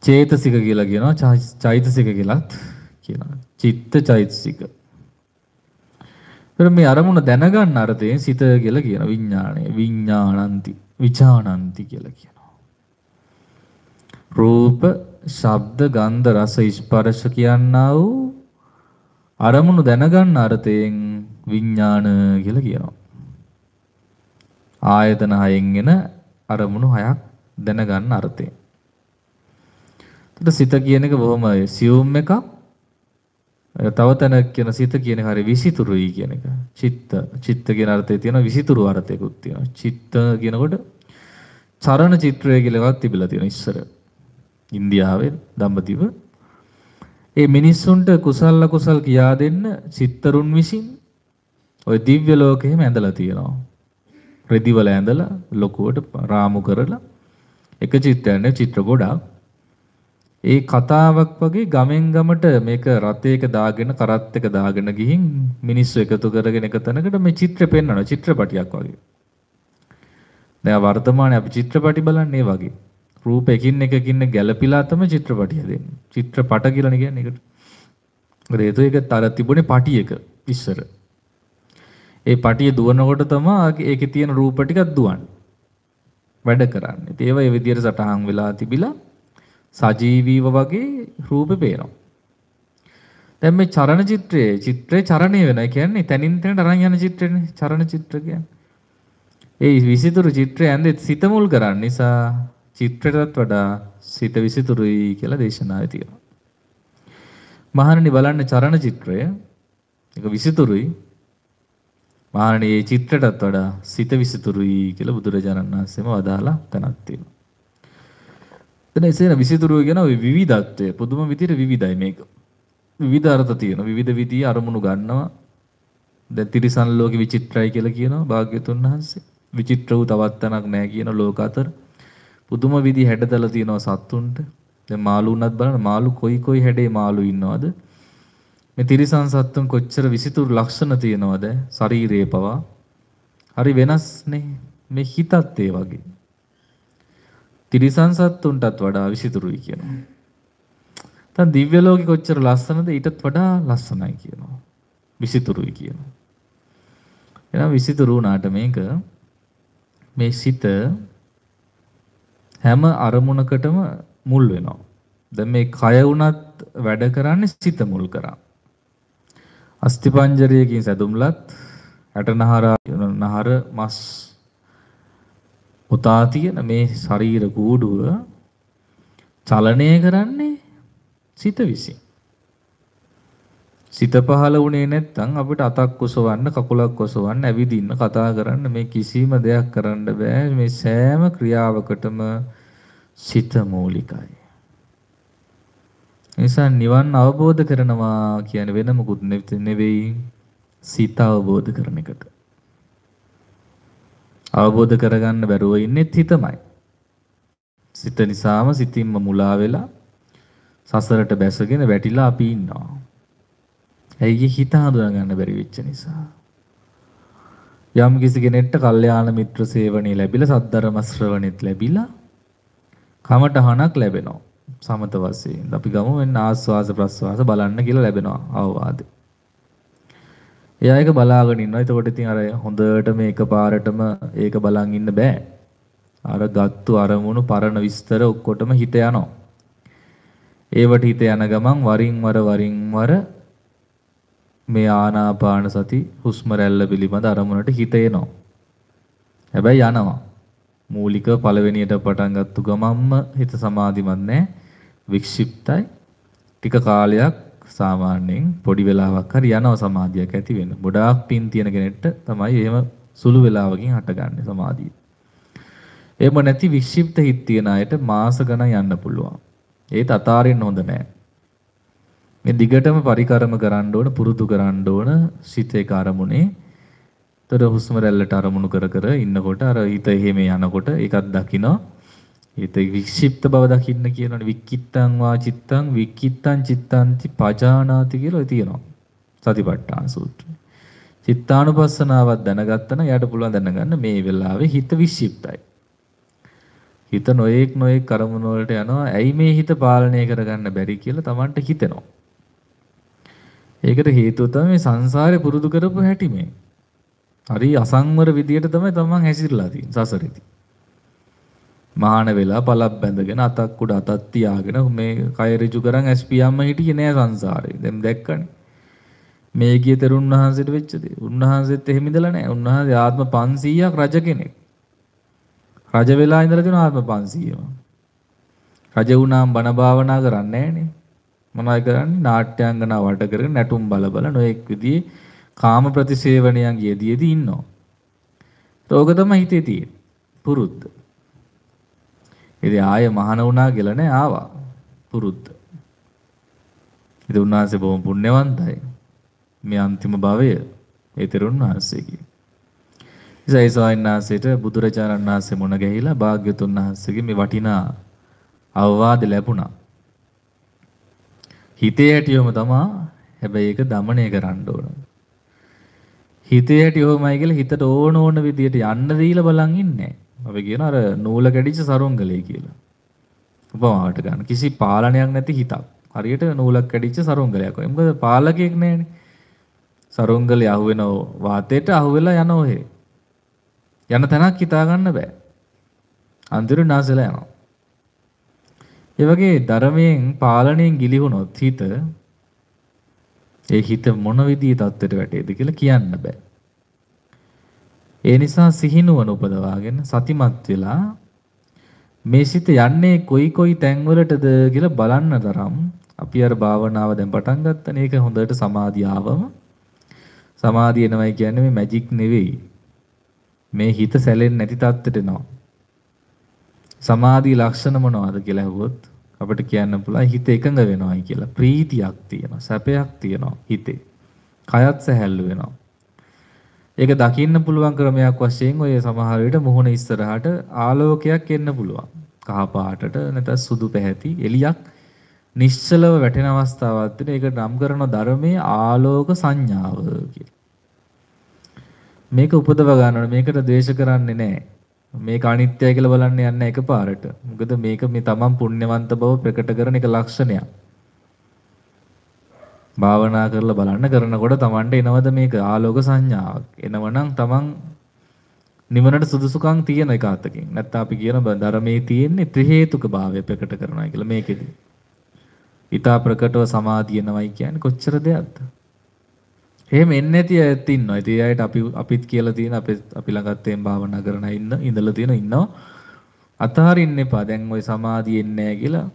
චේතසික කියලා කියනවා, චෛතසික කියලාත් කියනවා. චිත්ත චෛතසික. ඒතර මේ අරමුණ දැනගන්න අර්ථයෙන් සිත කියලා කියන විඥාණය, විඥානන්ති, විචානන්ති කියලා කියනවා. රූප, ශබ්ද, ගන්ධ, රස, ස්පර්ශ කියනා වූ අරමුණු දැනගන්න අර්ථයෙන් විඥාන කියලා කියනවා. ආයතන හයෙන් එන අරමුණු හයක් දැනගන්න අර්ථයෙන්. ඒකට සිත කියන එක බොහොම සියුම් එකක්. තව තැනක් කියන සිත කියන එක හරි විසිතුරුයි කියන එක. චිත්ත කියන අර්ථය තියෙනවා, විසිතුරු අර්ථයකුත් තියෙනවා. චිත්ත කියනකොට චරණ චිත්‍රය කියලා එකක් තිබිලා තියෙනවා ඉස්සර. ඉන්දියාවේ දඹදිව ඒ මිනිස්සුන්ට කුසල් අකුසල් කියා දෙන්න සිත්තරුන් විසින් ওই දිව්‍ය ලෝකෙම ඇඳලා තියනවා. රෙදිවල ඇඳලා ලොකුවට රාමු කරලා එක චිත්‍රයනේ චිත්‍ර ගොඩක්. ඒ කතාවක් වගේ ගමෙන් ගමට මේක රතේක දාගෙන කරත් එක දාගෙන ගිහින් මිනිස්සු එකතු කරගෙන එක තැනකට මේ චිත්‍රය පෙන්වනවා, චිත්‍රපටියක් වගේ. දැන් වර්තමානයේ අපි චිත්‍රපටි බලන්නේ වගේ රූප එකින් ගැළපීලා තමයි චිත්‍රපටිය දෙන්නේ. චිත්‍රපට කියලා කියන්නේ ඒකට. මොකද ඒතෝ ඒක තර තිබුණේ පටියක ඉස්සර. ඒ පටිය දුවනකොට තමයි ඒකේ තියෙන රූප ටිකක් දුවන්නේ. වැඩ කරන්නේ. ඒ ඒවා ඒ විදිහට සටහන් වෙලා තිබිලා සජීවීව වගේ රූපේ පේනවා. දැන් මේ චරණ චිත්‍රයේ චිත්‍රේ චරණය වෙනවා කියන්නේ තනින් තනට අරන් යන චිත්‍රනේ චරණ චිත්‍ර කියන්නේ. ඒ විසිතුරු චිත්‍රය ඇඳෙත් සිත මුල් කරන්න නිසා චිත්‍රයටත් වඩා සිත විසිතුරුයි කියලා දේශනාවේ තියෙනවා. මහණනි බලන්න චරණ චිත්‍රය ඒක විසිතුරුයි. මහණනි මේ චිත්‍රයටත් වඩා සිත විසිතුරුයි කියලා බුදුරජාණන් වහන්සේම වදාලා තනක් තියෙනවා. එතන එසේන විසිතුරුව කියන විවිධත්වය පුදුම විදිහට විවිධයි මේක. විවිධ අර්ථ තියෙනවා. විවිධ විදිහේ අරමුණු ගන්නවා. දැන් තිරිසන් ලෝකෙ විචිත්‍රයි කියලා කියනවා භාග්‍යවතුන් වහන්සේ. විචිත්‍ර වූ තවත් තනක් නැහැ කියන ලෝක අතර පුදුම විදි හැඩදලා තියෙනවා සත්තුන්ට. දැන් මාළු උනත් බලන්න මාළු කොයි හැඩේ මාළු ඉන්නවද? මේ තිරිසන් සත්තුන් කොච්චර විසිතුරු ලක්ෂණ තියෙනවද? ශරීරයේ පවා හරි වෙනස්නේ. මේ හිතත් ඒ වගේ. තිරිසන් සත්තුන්ටත් වඩා විසිතුරුයි කියනවා. දැන් දිව්‍ය ලෝකෙ කොච්චර ලස්සනද? ඊටත් වඩා ලස්සනයි කියනවා. විසිතුරුයි කියනවා. එහෙනම් විසිතුරු වුණාට මේක මේ සිත හැම අරමුණකටම මුල් වෙනවා. දැන් මේ කය වුණත් වැඩ කරන්නේ සිත මුල් කරා. අස්තිපංජරයකින් සැදුම්ලත් ඇටනහර මස් උතා තියෙන මේ ශරීර කූඩුව චලනය කරන්නේ සිත විසින්. සිත පහළ වුණේ නැත්නම් අපිට අතක් ඔසවන්න, කකුලක් ඔසවන්න, ඇවිදින්න, කතා කරන්න මේ කිසිම දෙයක් කරන්න බෑ. මේ සෑම ක්‍රියාවකටම සිත මූලිකයි. නිසා නිවන් අවබෝධ කරනවා කියන්නේ වෙන මොකුත් නෙවෙයි, සිත අවබෝධ කරන එකට. අවබෝධ කරගන්න බැරුව ඉන්නේ හිතමයි. සිත නිසාම සිතින්ම මුලා වෙලා සසරට බැසගෙන වැටිලා අපි ඉන්නවා. ඇයි හිත හඳුනාගන්න බැරි වෙච්ච නිසා. යම් කිසි කෙනෙක්ට කල්යාණ මිත්‍ර සේවනයේ ලැබිලා, සද්ධර්ම ශ්‍රවණෙත් ලැබිලා, කමඨහනක් ලැබෙනවා. සමත වශයෙන් අපි ගමු වෙන ආස්වාස ප්‍රස්වාස බලන්න කියලා ලැබෙනවා අවවාද. එයා ඒක බලාගෙන ඉන්නවා. එතකොට ඉතින් අර හොඳට මේ එකපාරටම ඒක බලන් ඉන්න බෑ. අර ගත්තු අරමුණු පරණ විස්තර ඔක්කොටම හිත යනවා. ඒවට හිත යන ගමන් වරින් වර මේ ආනාපාන සති හුස්ම රැල්ල පිළිබඳ අරමුණට හිත එනවා. හැබැයි යනවා. මූලික පළවෙනියට පටන් ගත්ත ගමම්ම හිත සමාධිමත් නැහැ. වික්ෂිප්තයි. ටික කාලයක් සාමාන්‍යයෙන් පොඩි වෙලාවක් හරි යනවා සමාධියක් ඇති වෙන. ගොඩාක් පින් තියෙන කෙනෙක්ට තමයි එහෙම සුළු වෙලාවකින් හටගන්නේ සමාධිය. එහෙම නැති වික්ෂිප්ත හිත තියෙන අයට මාස ගණන් යන්න පුළුවන්. ඒත් අතාරින්න හොඳ නැහැ. මේ දිගටම පරිකරම කරන්න ඕන, පුරුදු කරන්න ඕන සිත ඒක අරමුණේ. ඒතර හුස්ම රැල්ලට අරමුණු කර ඉන්නකොට අර හිත එහෙම යනකොට ඒකත් දකිනවා. හිත වික්ෂිප්ත බව දකින්න කියනවනේ. වික්කිත්තං වාචිත්තං වික්කිත්තං චිත්තංති පජානාති කියලා තියෙනවා සතිපට්ඨාන සූත්‍රය. චිත්තානුපස්සනාවක් දැනගත්තා නම් යාට පුළුවන් දැනගන්න මේ වෙලාවේ හිත වික්ෂිප්තයි. හිත නොඑක් අරමුණු වලට යනවා. ඇයි මේ හිත පාලනය කරගන්න බැරි කියලා Tamanට හිතෙනවා. ඒකට හේතුව තමයි මේ සංසාරේ පුරුදු කරපු හැටි. මේ හරි අසංවර විදියට තමයි තමන් හැසිරලා තියෙන්නේ සසරේදී. මහාන වෙලා පළක් බැඳගෙන අතක් උඩ අතක් තියාගෙන මේ කය ඍජු කරන් ඇස්පියම්ම හිටියේ නෑ සංසාරේ. දැන් දැක්කනේ. මේ ගිය තරුණ වහන්සේට වෙච්ච දේ. උන්වහන්සේත් එහෙම ඉඳලා නෑ. උන්වහන්සේ ආත්ම 500ක් රජ කෙනෙක්. රජ වෙලා ඉඳලා තියෙන ආත්ම 500ම. රජ වුණාම බණ භාවනා කරන්නේ නෑනේ. මොනවයි කරන්නේ? නාට්‍යංගනා වට කරගෙන නැටුම් බල නොඑක් විදිහේ කාම ප්‍රතිසේවණයන් යෙදීදී ඉන්නවා. ඒක තමයි හිතේ තියෙන පුරුද්ද. ඉතින් ආය මහාන වුණා කියලා නෑ, ආවා පුරුද්ද. ඉතින් උන්වහන්සේ බොහොම පුණ්‍යවන්තයි. මේ අන්තිම භවය ඒ තෙරුන් වහන්සේගේ. ඉසයිසෝන්නාසේට බුදුරජාණන් වහන්සේ මුණ ගැහිලා භාග්‍යතුන් වහන්සේගේ මේ වටිනා අවවාද ලැබුණා. හිතේ හැටිවම තමයි. හැබැයි ඒක দমনය කරන්න ඕන. හිතේ හැටිවමයි කියලා හිතට ඕන විදියට යන්න දීලා බලන් ඉන්නේ. අපි කියන අර නූල කැඩිච්ච සරුංගලේ කියලා. උපමාවට ගන්න. කිසි පාලනයක් නැති හිතක්. හරියට නූලක් කැඩිච්ච සරුංගලයක් වගේ. මොකද පාලකයෙක් නැහැනේ. සරුංගලේ අහුවෙන වාතයට අහුවෙලා යන ඔහෙ. යන තැනක් හිතා ගන්න බෑ. අඳුරු නැසලා යනවා. ඒ වගේ ධර්මයෙන් පාලණයෙන් ගිලිහුණොත් හිත හිත මොන විදිහේ தත්ත්වයට වැටේද කියලා කියන්න බෑ. ඒ නිසා සිහිනුවන උපදවාගෙන සතිමත් වෙලා මේ සිත යන්නේ කොයි තැන්වලටද කියලා බලන්න තරම් අපි අර භාවනාව දැන් පටන් ගන්නත් මේක හොඳට සමාධිය ආවම සමාධිය එනවා කියන්නේ මේ මැජික් නෙවෙයි. මේ හිත සැලෙන්නේ නැති தත්ත්වයට එනවා. සමාධි ලක්ෂණ මොනවද කියලා අහුවොත් අපිට කියන්න පුළුවන් හිත එකඟ වෙනවායි කියලා. ප්‍රීතියක් තියෙනවා, සැපයක් තියෙනවා හිතේ. කයත් සැහැල්ලු වෙනවා. ඒක දකින්න පුළුවන් ක්‍රමයක් වශයෙන් ඔය සමහර විට මොහොන ඉස්සරහට ආලෝකයක් එන්න පුළුවන්. කහ පාටට නැත්නම් සුදු පැහැති එළියක් නිශ්චලව වැටෙන අවස්ථාවක් තියෙන. ඒක නම් කරන ධර්මයේ ආලෝක සංඥාව කියලා. මේක උපදව ගන්නවනේ. මේකට ද්වේෂ කරන්නේ නැහැ. මේක අනිත්‍යයි කියලා බලන්න යන්න එකපාරට. මොකද මේක මේ තමන් පුණ්‍යවන්ත බව ප්‍රකට කරන එක ලක්ෂණයක්. භාවනා කරලා බලන්න කරනකොට තමන්ට එනවද මේක ආලෝක සංඥාවක්? එනවනම් තමන් නිවනට සුදුසුකම් තියෙන එකwidehatකින්. නැත්නම් අපි කියන ධර්මයේ තියෙන්නේ ත්‍රි හේතුක භාවය ප්‍රකට කරනවා කියලා මේකෙදි. ඊතා ප්‍රකටව සමාධියනවයි කියන්නේ කොච්චර දෙයක්ද? එහෙම එන්නේ නැති අයත් ඉන්නවා. ඉතින් ඒ අයට අපිත් කියලා තියෙන අපි ළඟත් තේන් භාවනා කරන අය ඉඳලා තියෙන ඉන්නවා. අතහරින්න එපා. දැන් ওই සමාධිය එන්නේ නැහැ කියලා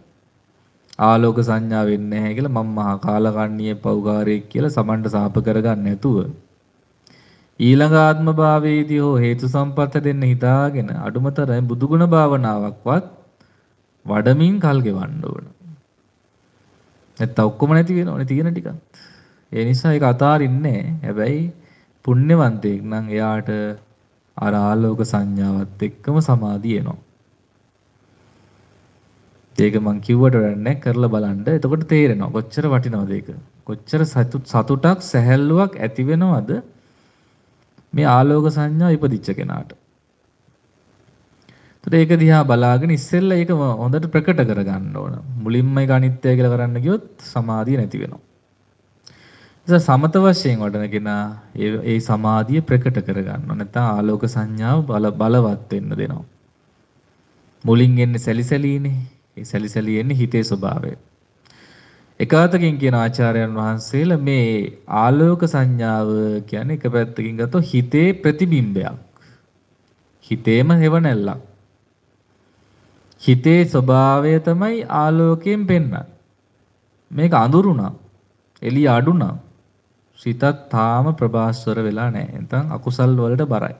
ආලෝක සංඥා වෙන්නේ නැහැ කියලා මම මහා කාලකන්ණියේ පෞකාරයෙක් කියලා සමන්ට සාප කරගන්න නැතුව ඊළඟ ආත්ම භාවයේදී හෝ හේතු සම්පත දෙන්න හිතාගෙන අඩුමතරම් බුදුගුණ භාවනාවක්වත් වඩමින් කල් ගෙවන්න ඕන. නැත්තම් ඔක්කොම නැති වෙනවනේ තියෙන ටිකක්. ඒ නිසා ඒක අතාරින්නේ නැහැ. හැබැයි පුණ්‍යවන්තයෙක් නම් එයාට අර ආලෝක සංඥාවත් එක්කම සමාධිය එනවා. ඒක මං කිව්වට වඩා කරලා බලන්න. එතකොට තේරෙනවා කොච්චර වටිනවද ඒක. කොච්චර සතුටක් සැහැල්ලුවක් ඇති වෙනවද මේ ආලෝක සංඥා ඉපදිච්ච කෙනාට. ඒතර ඒක දිහා බලාගෙන ඉස්සෙල්ලා ඒක හොඳට ප්‍රකට කරගන්න ඕන. මුලින්ම ඒක අනිත්‍ය කියලා කරන්න ගියොත් සමාධිය නැති වෙනවා. ඉතින් සමත වශයෙන් වඩන කෙනා ඒ සමාධිය ප්‍රකට කරගන්නවා. නැත්නම් ආලෝක සංඥාව බලවත් වෙන්න දෙනවා. මුලින් එන්නේ සැලිසැලීනේ. ඒ සැලිසැලී එන්නේ හිතේ ස්වභාවය. එකාතකින් කියන ආචාර්යයන් වහන්සේලා මේ ආලෝක සංඥාව කියන්නේ එක පැත්තකින් ගත්තොත් හිතේ ප්‍රතිබිම්බයක්. හිතේම හේවණල්ලක්. හිතේ ස්වභාවය තමයි ආලෝකයෙන් පෙන්වන්නේ. මේක අඳුරුණා. එළිය අඩුණා. සිතත් තාම ප්‍රභාස්වර වෙලා නැහැ. නැත්නම් අකුසල් වලට බරයි.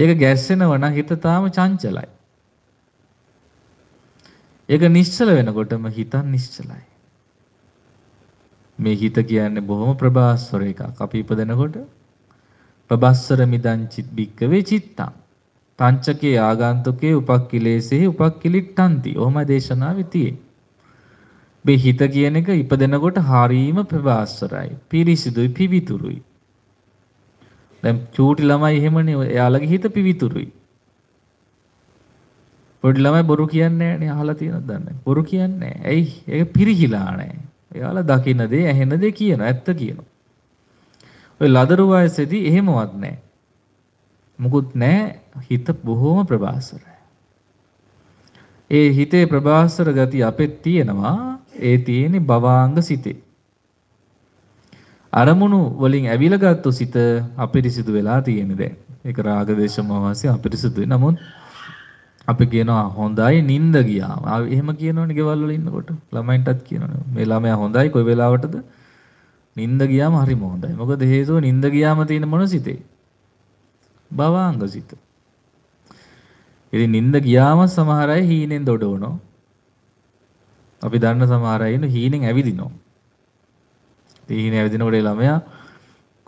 ඒක ගැස්සෙනවා නම් හිත තාම චංචලයි. ඒක නිශ්චල වෙනකොටම හිතන් නිශ්චලයි. මේ හිත කියන්නේ බොහොම ප්‍රබාස්වර එකක්. අපි ඉපදෙනකොට ප්‍රබාස්වර මිදං චිත් බික්කවේ චිත්තං පංචකේ ආගන්තුකේ උපක්ඛිලේසේ උපක්ඛිලිට්ඨන්ති. ඔහොමයි දේශනාවේ තියෙන්නේ. මේ හිත කියන එක ඉපදෙනකොට හරීම ප්‍රබාස්වරයි. පිරිසිදුයි පිවිතුරුයි. දැන් චූටි ළමයි එහෙමනේ එයාලගේ හිත පිවිතුරුයි. පොඩි ළමයි බොරු කියන්නේ නැහැ නේ. අහලා තියෙනවද දන්නේ නැහැ. බොරු කියන්නේ නැහැ. ඇයි? ඒක පිරිහිලා නැහැ. එයාලා දකින්න දේ ඇහෙන දේ කියන ඇත්ත කියනවා. ඔය ලදරු වයසේදී එහෙමවත් නැහැ. මුකුත් නැහැ. හිත බොහොම ප්‍රබාස්වරයි. ඒ හිතේ ප්‍රබාස්වර ගතිය අපෙත් තියෙනවා. ඒ තියෙන්නේ භවාංග සිතේ. අරමුණු වලින් ඇවිලගත්තු සිත අපිරිසිදු වෙලා තියෙන්නේ දැන්. ඒක රාග දේශ මොහාසී අපිරිසිදුයි. නමුත් අපි කියනවා හොඳයි නිින්ද ගියා. එහෙම කියනවනේ ගෙවල් වල ඉන්නකොට ළමයින්ටත් කියනවනේ මේ ළමයා හොඳයි කොයි වෙලාවටද නිින්ද ගියාම හරිම හොඳයි. මොකද හේතුව නිින්ද ගියාම තියෙන මොනසිතේ? භවාංග සිත. ඉතින් නිින්ද ගියාම සමහර අය හීනෙන් දොඩවනවා. අපි දන්න සමහර අය ඉන්න හීනෙන් ඇවිදිනවා. ඉතින් හීනෙන් ඇවිදිනකොට ළමයා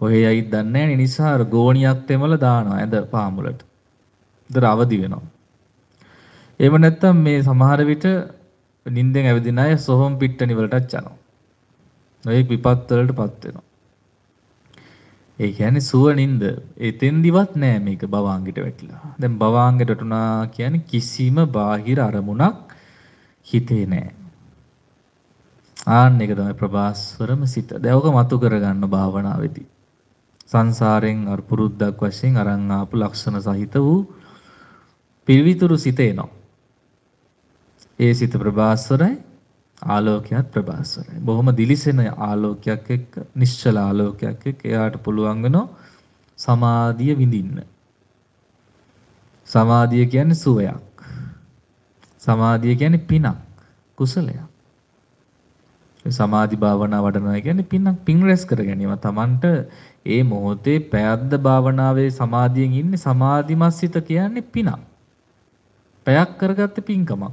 කොහේ යයිද දන්නේ නැහැ. නිසා ගෝණියක් තෙමලා දානවා ඇඳ පාමුලට. ඉතින් අවදි වෙනවා. එහෙම නැත්නම් මේ සමහර විට නිින්දෙන් ඇවිදින අය සොහොන් පිට්ටනි වලටත් යනවා. ඒක විපත් වලටපත් වෙනවා. ඒ කියන්නේ සුව නිින්ද. එතෙන්දිවත් නෑ මේක භවාංගයට වැටිලා. දැන් භවාංගයට වටුණා කියන්නේ කිසිම බාහිර අරමුණක් හිතේ නෑ. ආන්න එක තමයි ප්‍රබාස්වරම සිත. දවක මතු කරගන්න භාවනාවේදී. සංසාරයෙන් අර පුරුද්දක් වශයෙන් අරන් ආපු ලක්ෂණ සහිත වූ පිවිතුරු සිත එනවා. ඒ සිත ප්‍රභාස්වරයි. ආලෝකයත් ප්‍රභාස්වරයි. බොහොම දිලිසෙන ආලෝකයක් එක්ක නිශ්චල ආලෝකයක් එක්ක එයාට පුළුවන් වෙනවා සමාධිය විඳින්න. සමාධිය කියන්නේ සුවයක්. සමාධිය කියන්නේ පිනක් කුසලයක්. ඒ සමාධි භාවනා වඩනවා කියන්නේ පිනක් පින් රැස් කර ගැනීම. Tamanට ඒ මොහොතේ පැයද්ද භාවනාවේ සමාධියෙන් ඉන්නේ සමාධිමත් සිත කියන්නේ පිනක්. පැයක් කරගත්ත පින්කමක්.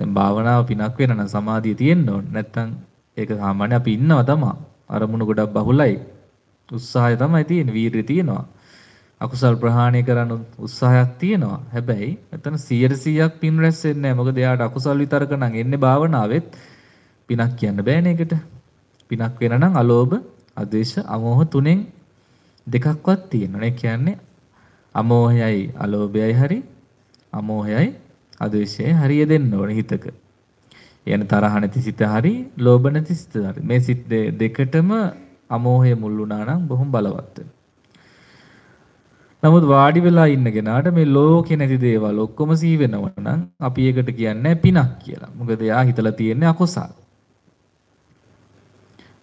දැන් භාවනාව පිනක් වෙන නම් සමාධිය තියෙන්න ඕනේ. නැත්තම් ඒක සාමාන්‍ය අපි ඉන්නවා තමයි. අරමුණු ගොඩක් බහුලයි. උත්සාහය තමයි තියෙන්නේ. වීරිය තියෙනවා. අකුසල් ප්‍රහාණය කරන්න උත්සාහයක් තියෙනවා. හැබැයි එතන 100%ක් පින් රැස් වෙන්නේ නැහැ. මොකද එයාට අකුසල් විතරක නම් එන්නේ භාවනාවෙත් පිනක් කියන්න බෑනේ ඒකට. පිනක් වෙන නම් අලෝභ, අද්වේෂ, අමෝහ තුනෙන් දෙකක්වත් තියෙනවා. ඒ කියන්නේ අමෝහයයි අලෝභයයි හරි අමෝහයයි අදේශයේ හරිය දෙන්න ඕනේ හිතක. යන තරහ නැති සිත හරි, ලෝභ නැති සිත හරි. මේ සිත් දෙකටම අමෝහය මුල් වුණා නම් බොහොම බලවත් වෙනවා. නමුත් වාඩි වෙලා ඉන්න කෙනාට මේ ලෝකේ නැති දේවල් ඔක්කොම සිහි වෙනවා නම් අපි ඒකට කියන්නේ පිනක් කියලා. මොකද එයා හිතලා තියෙන්නේ අකුසල්.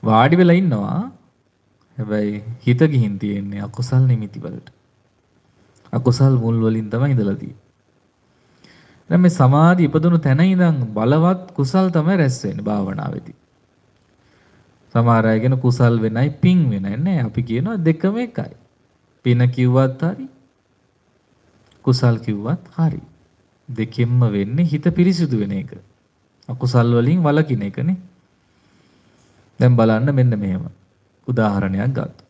වාඩි වෙලා ඉන්නවා. හැබැයි හිත ගිහින් තියෙන්නේ අකුසල් නිමිති වලට. අකුසල් මුල් වලින් තමයි ඉඳලා තියෙන්නේ. දැන් මේ සමාධි ඉපදුණු තැන ඉඳන් බලවත් කුසල් තමයි රැස් වෙන්නේ භාවනාවේදී. සමහර අය කියන කුසල් වෙනයි පිං වෙනයි නෑ. අපි කියනවා දෙකම එකයි. පින කිව්වත් හරි කුසල් කිව්වත් හරි. දෙකෙන්ම වෙන්නේ හිත පිරිසිදු වෙන එක. අකුසල් වලින් වළකින එකනේ. දැන් බලන්න මෙන්න මෙහෙම උදාහරණයක් ගත්තා.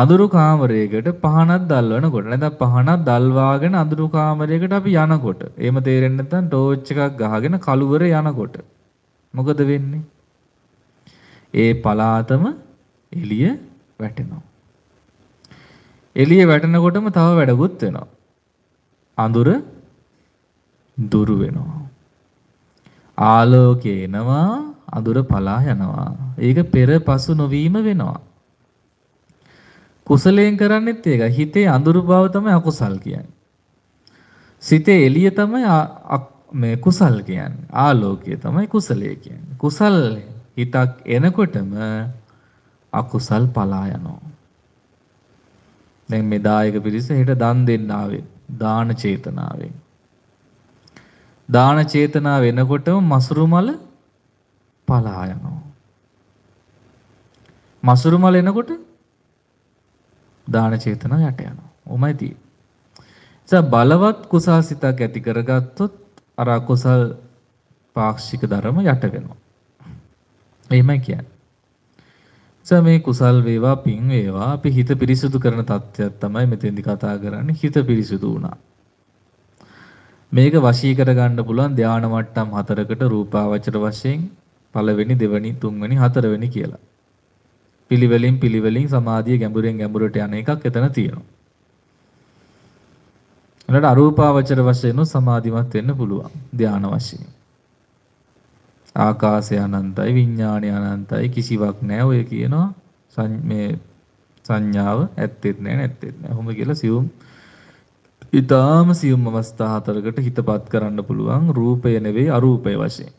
අඳුරු කාමරයකට පහනක් දැල්වනකොට නැත්නම් පහනක් දැල්වාගෙන අඳුරු කාමරයකට අපි යනකොට එහෙම තේරෙන්නේ නැත්නම් ටෝච් එකක් ගහගෙන කළුවර යනකොට මොකද වෙන්නේ? ඒ පලාතම එළිය වැටෙනවා. එළිය වැටෙනකොටම තව වැඩකුත් වෙනවා. අඳුර දුරු වෙනවා. ආලෝකය එනවා. අඳුර පලා යනවා. ඒක පෙර පසු නොවීම වෙනවා. කුසලයෙන් කරන්නේත් ඒක. හිතේ අඳුරු බව තමයි අකුසල් කියන්නේ. සිතේ එළිය තමයි මේ කුසල් කියන්නේ. ආලෝකය තමයි කුසලය කියන්නේ. කුසල් හිතක් එනකොටම අකුසල් පලා යනවා. දැන් මේ දායක පිරිස හිට දන් දෙන්න ආවේ දාන චේතනාවෙන්. දාන චේතනාව එනකොටම මසුරු මල පලා යනවා. මසුරු මල එනකොට දාන චේතනාව යට යනවා. ඔමයි තියෙන්නේ. ඒස බලවත් කුසල් සිතක් ඇති කරගත්තොත් අර අකුසල් පාක්ෂික ධර්ම යට වෙනවා. එහෙමයි කියන්නේ. ඒස මේ කුසල් වේවා පින් වේවා අපි හිත පිරිසුදු කරන තත්ත්වයක් තමයි මෙතෙන්දි කතා කරන්නේ. හිත පිරිසුදු වුණා. මේක වශී කරගන්න පුළුවන් ධානා මට්ටම් 4කට රූපාවචර වශයෙන් පළවෙනි දෙවෙනි තුන්වෙනි හතරවෙනි කියලා. පිළිවෙලින් සමාධිය ගැඹුරෙන් ගැඹුරට යන එකක් එතන තියෙනවා. ඊළඟට අරූපාවචර වශයෙන් සමාධිමත් වෙන්න පුළුවන් ධාන වශයෙන්. ආකාශය අනන්තයි විඥාණය අනන්තයි කිසිවක් නැහැ ඔය කියනවා මේ සංඥාව ඇත්තෙත් නැහැ නැත්තෙත් නැහැ. ඔහොම කියලා සියුම් ඊටාම සියුම් අවස්ථා හතරකට හිතපත් කරන්න පුළුවන් රූපය නෙවෙයි අරූපය වශයෙන්.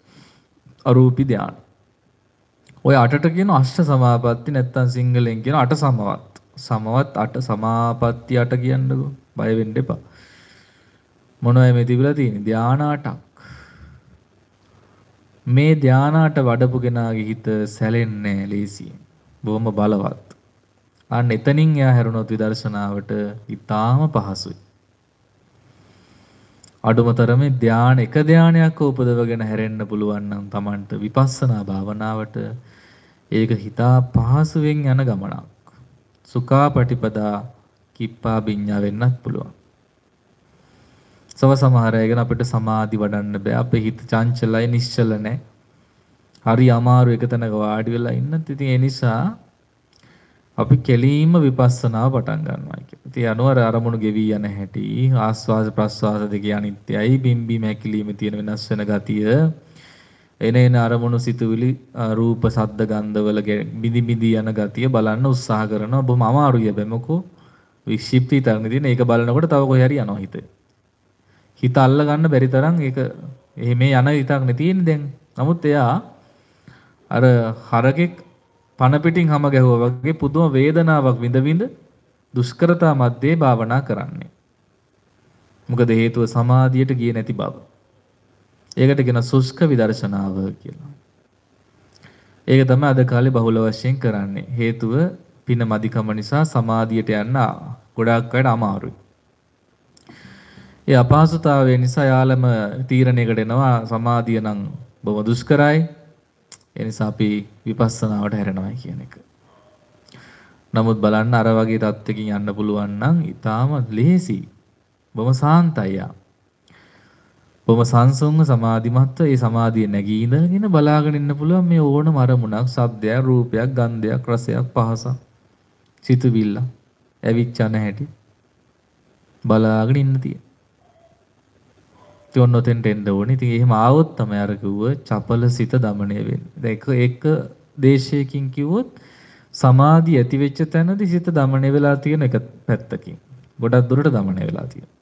අරූපී ධානය. ඔය 8ට කියන අෂ්ඨ සමාපatti නැත්නම් සිංහලෙන් කියන 8 සමවත්. සමවත් 8 සමාපatti 8 කියන්නකෝ. බය වෙන්න එපා. මොනවයි මේ තිබිලා තියෙන්නේ? ධාන 8ක්. මේ ධාන 8 වඩපු කෙනාගේ හිත සැලෙන්නේ ලේසියෙන්. බොහොම බලවත්. අන්න එතනින් එයා හැරුණොත් විදර්ශනාවට ඉතාම පහසුයි. අඩුමතරමේ ධානය එක ධානයක් උපදවගෙන හැරෙන්න පුළුවන් නම් Tamanට විපස්සනා භාවනාවට ඒක හිතා පහසුවෙන් යන ගමනක්. සුඛාපටිපදා කිප්පා විඤ්ඤා වෙන්නත් පුළුවන්. සමහර අය ගැන අපිට සමාධි වඩන්න බෑ. අපේ හිත චංචලයි නිශ්චල නැහැ. හරි අමාරු එක තැනක වාඩි වෙලා ඉන්නත් ඉතින් ඒ නිසා අපි කෙලින්ම විපස්සනාව පටන් ගන්නවා කියලා. ඉතින් අනුවර අරමුණු ගෙවි යන හැටි, ආස්වාද ප්‍රස්වාද දෙක අනිත්‍යයි, බිම්බි මැකිලිම තියෙන වෙනස් වෙන ගතිය, එන අරමුණු සිතුවිලි රූප සද්ද ගන්ධවල බිඳි බිඳි යන ගතිය බලන්න උත්සාහ කරනවා. බොහොම අමාරුයි. හැබැයිමකෝ වික්ෂිප්තී තරණදීන ඒක බලනකොට තව කොහේ හරි යනවා හිත. හිත අල්ල ගන්න බැරි තරම් ඒක එහෙම යන විතක් නේ තියෙන්නේ දැන්. නමුත් එයා අර හරකෙක් පන පිටින් හැම ගැහුවා වගේ පුදුම වේදනාවක් විඳ දුෂ්කරතා මැද්දේ භාවනා කරන්නේ. මොකද හේතුව සමාධියට ගියේ නැති බව. ඒකට කියන සුෂ්ක විදර්ශනාව කියලා. ඒක තමයි අද කාලේ බහුල වශයෙන් කරන්නේ. හේතුව පින මදිකම නිසා සමාධියට යන්න ගොඩාක් අයට අමාරුයි. ඒ අපහසුතාවය නිසා යාළම තීරණයකට එනවා සමාධිය නම් බොහොම දුෂ්කරයි. ඒ නිසා අපි විපස්සනාවට හැරෙනවා කියන එක. නමුත් බලන්න අර වගේ தත්ත්වකින් යන්න පුළුවන් නම් ඊටාම ලේසි. බොහොම සාන්තයි. බොහොම සංසුන්ව සමාධිමත්ව ඒ සමාධිය නැගී ඉඳගෙන බලාගෙන ඉන්න පුළුවන් මේ ඕනම අරමුණක්, ශබ්දයක්, රූපයක්, ගන්ධයක්, රසයක්, පහසක්, සිතුවිල්ල, ඇවිච්චන හැටි බලාගෙන ඉන්න තියෙනවා. ඔන්න ඔතෙන්ට එන්න ඕනේ. ඉතින් එහෙම ආවොත් තමයි අර කිව්ව චපල සිත දමණය වෙන්නේ. දැන් එක දේශයකින් කිව්වොත් සමාධිය ඇති වෙච්ච තැනදී සිත දමණය වෙලා තියෙන එක පැත්තකින්. ගොඩක් දුරට දමණය වෙලා තියෙනවා.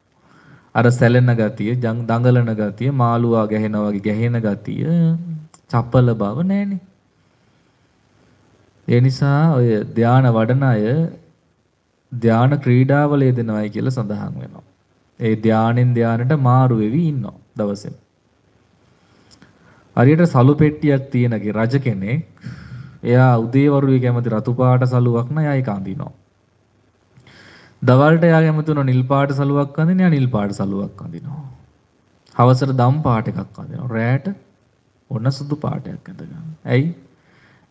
අර සැලෙන ගතිය, දඟලන ගතිය, මාළුවා ගැහෙනා වගේ ගැහෙන ගතිය, චපල බව නැහැනේ. ඒ නිසා ඔය ධාන වඩන අය ධාන ක්‍රීඩාවල යෙදෙනවායි කියලා සඳහන් වෙනවා. ඒ ධානෙන් ධානට මාරු වෙවි ඉන්නවා දවසෙම. හරියට සලු පෙට්ටියක් තියෙනගේ රජ කෙනෙක්, එයා උදේවරුේ කැමති රතු පාට සලුවක් නම් එයා ඒක අඳිනවා. දවල්ට එයා කැමති උන නිල් පාට සලුවක් අඳින, එයා නිල් පාට සලුවක් අඳිනවා. හවසට දම් පාට එකක් අඳිනවා. රැට ඔන්න සුදු පාටයක් අඳ ගන්න. ඇයි?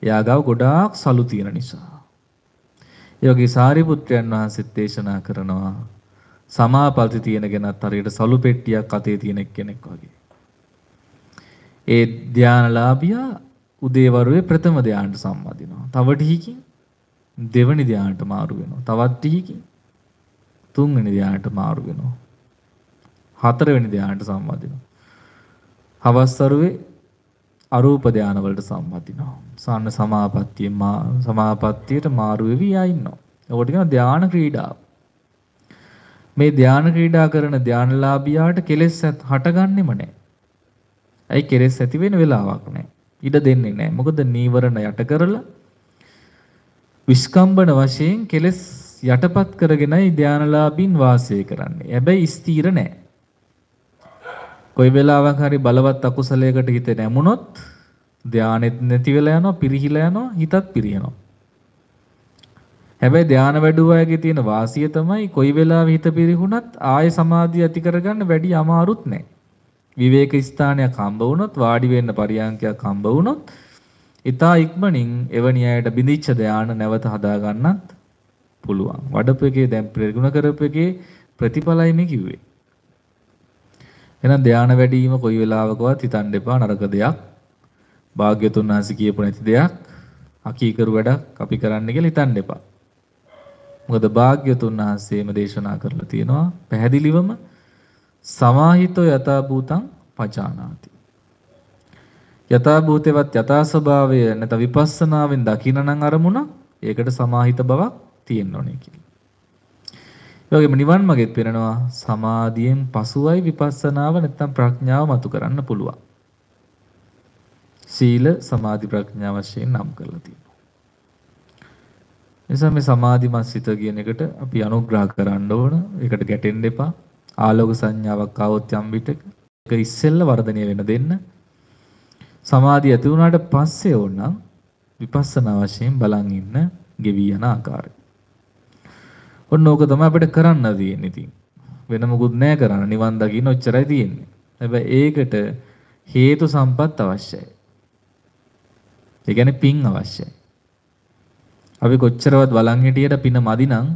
එයා ගාව ගොඩාක් සලු තියෙන නිසා. ඒ වගේ සාරිපුත්‍රයන් වහන්සේත් දේශනා කරනවා සමාපatti තියෙන කෙනත් හරියට සලු පෙට්ටියක් අතේ තියෙන කෙනෙක් වගේ. ඒ ධානලාභියා උදේවරුේ ප්‍රථම ධානයට සම්බන්ධිනවා. තව ටිකකින් දෙවනි ධානයට මාරු වෙනවා. තවත් ටිකකින් තුන්වෙනි ධානයට මාරු වෙනවා. හතරවෙනි ධානයට සම්බන්ධිනවා. හවස්වරුේ අරූප ධාන වලට සම්බන්ධිනවා. සාන සමාපත්තියට මාරු වෙවි ආ ඉන්නවා. ඒකට කියන ධාන ක්‍රීඩා. මේ ධාන ක්‍රීඩා කරන ධානලාභියාට කෙලෙස් හටගන්නේම නැහැ. ඇයි? කෙලෙස් ඇති වෙන වෙලාවක් නැහැ. ඉඩ දෙන්නේ නැහැ. මොකද නීවරණ යට කරලා විස්කම්බන වශයෙන් කෙලෙස් යටපත් කරගෙනයි ධානලාභින් වාසය කරන්නේ. හැබැයි ස්ථීර නැහැ. කොයි වෙලාවක හරි බලවත් අකුසලයකට හිත නැමුණොත් ධානෙත් නැති වෙලා යනවා, පිරිහිලා යනවා, හිතත් පිරියනවා. හැබැයි ධාන වැඩුවාගේ තියෙන වාසිය තමයි කොයි වෙලාවෙ හිත පිරිහුණත් ආය සමාධිය ඇති කරගන්න වැඩි අමාරුත් නැහැ. විවේක ස්ථානයක් හම්බ වුණොත්, වාඩි වෙන්න පරියන්කයක් හම්බ වුණොත්, ඊතා ඉක්මනින් එවැනි අයට බිඳිච්ච ධාන නැවත හදා ගන්නත් පුළුවන්. වඩපු එකේ දැන් ප්‍රගුණ කරපු එකේ ප්‍රතිඵලයි මේ කිව්වේ. එහෙනම් ධාන වැඩි වීම කොයි වෙලාවකවත් හිතන්න එපා නරක දෙයක්, භාග්‍යතුන් වහන්සේ කියපු නැති දෙයක්, අකීකරු වැඩක් අපි කරන්න කියලා හිතන්න එපා. මොකද භාග්‍යතුන් වහන්සේම දේශනා කරලා තියෙනවා පැහැදිලිවම සමාහිතෝ යථා භූතං පජානාති. යථා භූතේවත් යථා ස්වභාවය නැත විපස්සනාවෙන් දකින්න නම් අරමුණ ඒකට සමාහිත බවක් තියෙන්න ඕනේ කියලා. ඒ වගේම නිවන් මාගෙත් පේනවා සමාධියෙන් පසුවයි විපස්සනාව නැත්තම් ප්‍රඥාව මතු කරන්න පුළුවන්. සීල සමාධි ප්‍රඥා වශයෙන් නම් කරලා තියෙනවා. එනිසා මේ සමාධිමත් සිත කියන එකට අපි අනුග්‍රහ කරන්න ඕන. ඒකට ගැටෙන්න එපා. ආලෝක සංඥාවක් ආවොත් යම් විටක ඒක ඉස්සෙල්ල වර්ධනය වෙන දෙන්න. සමාධිය ඇති වුණාට පස්සේ ඕනනම් විපස්සනා වශයෙන් බලන් ඉන්න ගෙවි යන ආකාරය. ඔන්න ඕක තමයි අපිට කරන්න තියෙන්නේ. ඉතින් වෙන මොකුත් නෑ කරන්න. නිවන් දකින්න ඔච්චරයි තියෙන්නේ. හැබැයි ඒකට හේතු සම්පත් අවශ්‍යයි. ඒ කියන්නේ පින් අවශ්‍යයි. අපි කොච්චරවත් බලන් හිටියට පින මදි නම්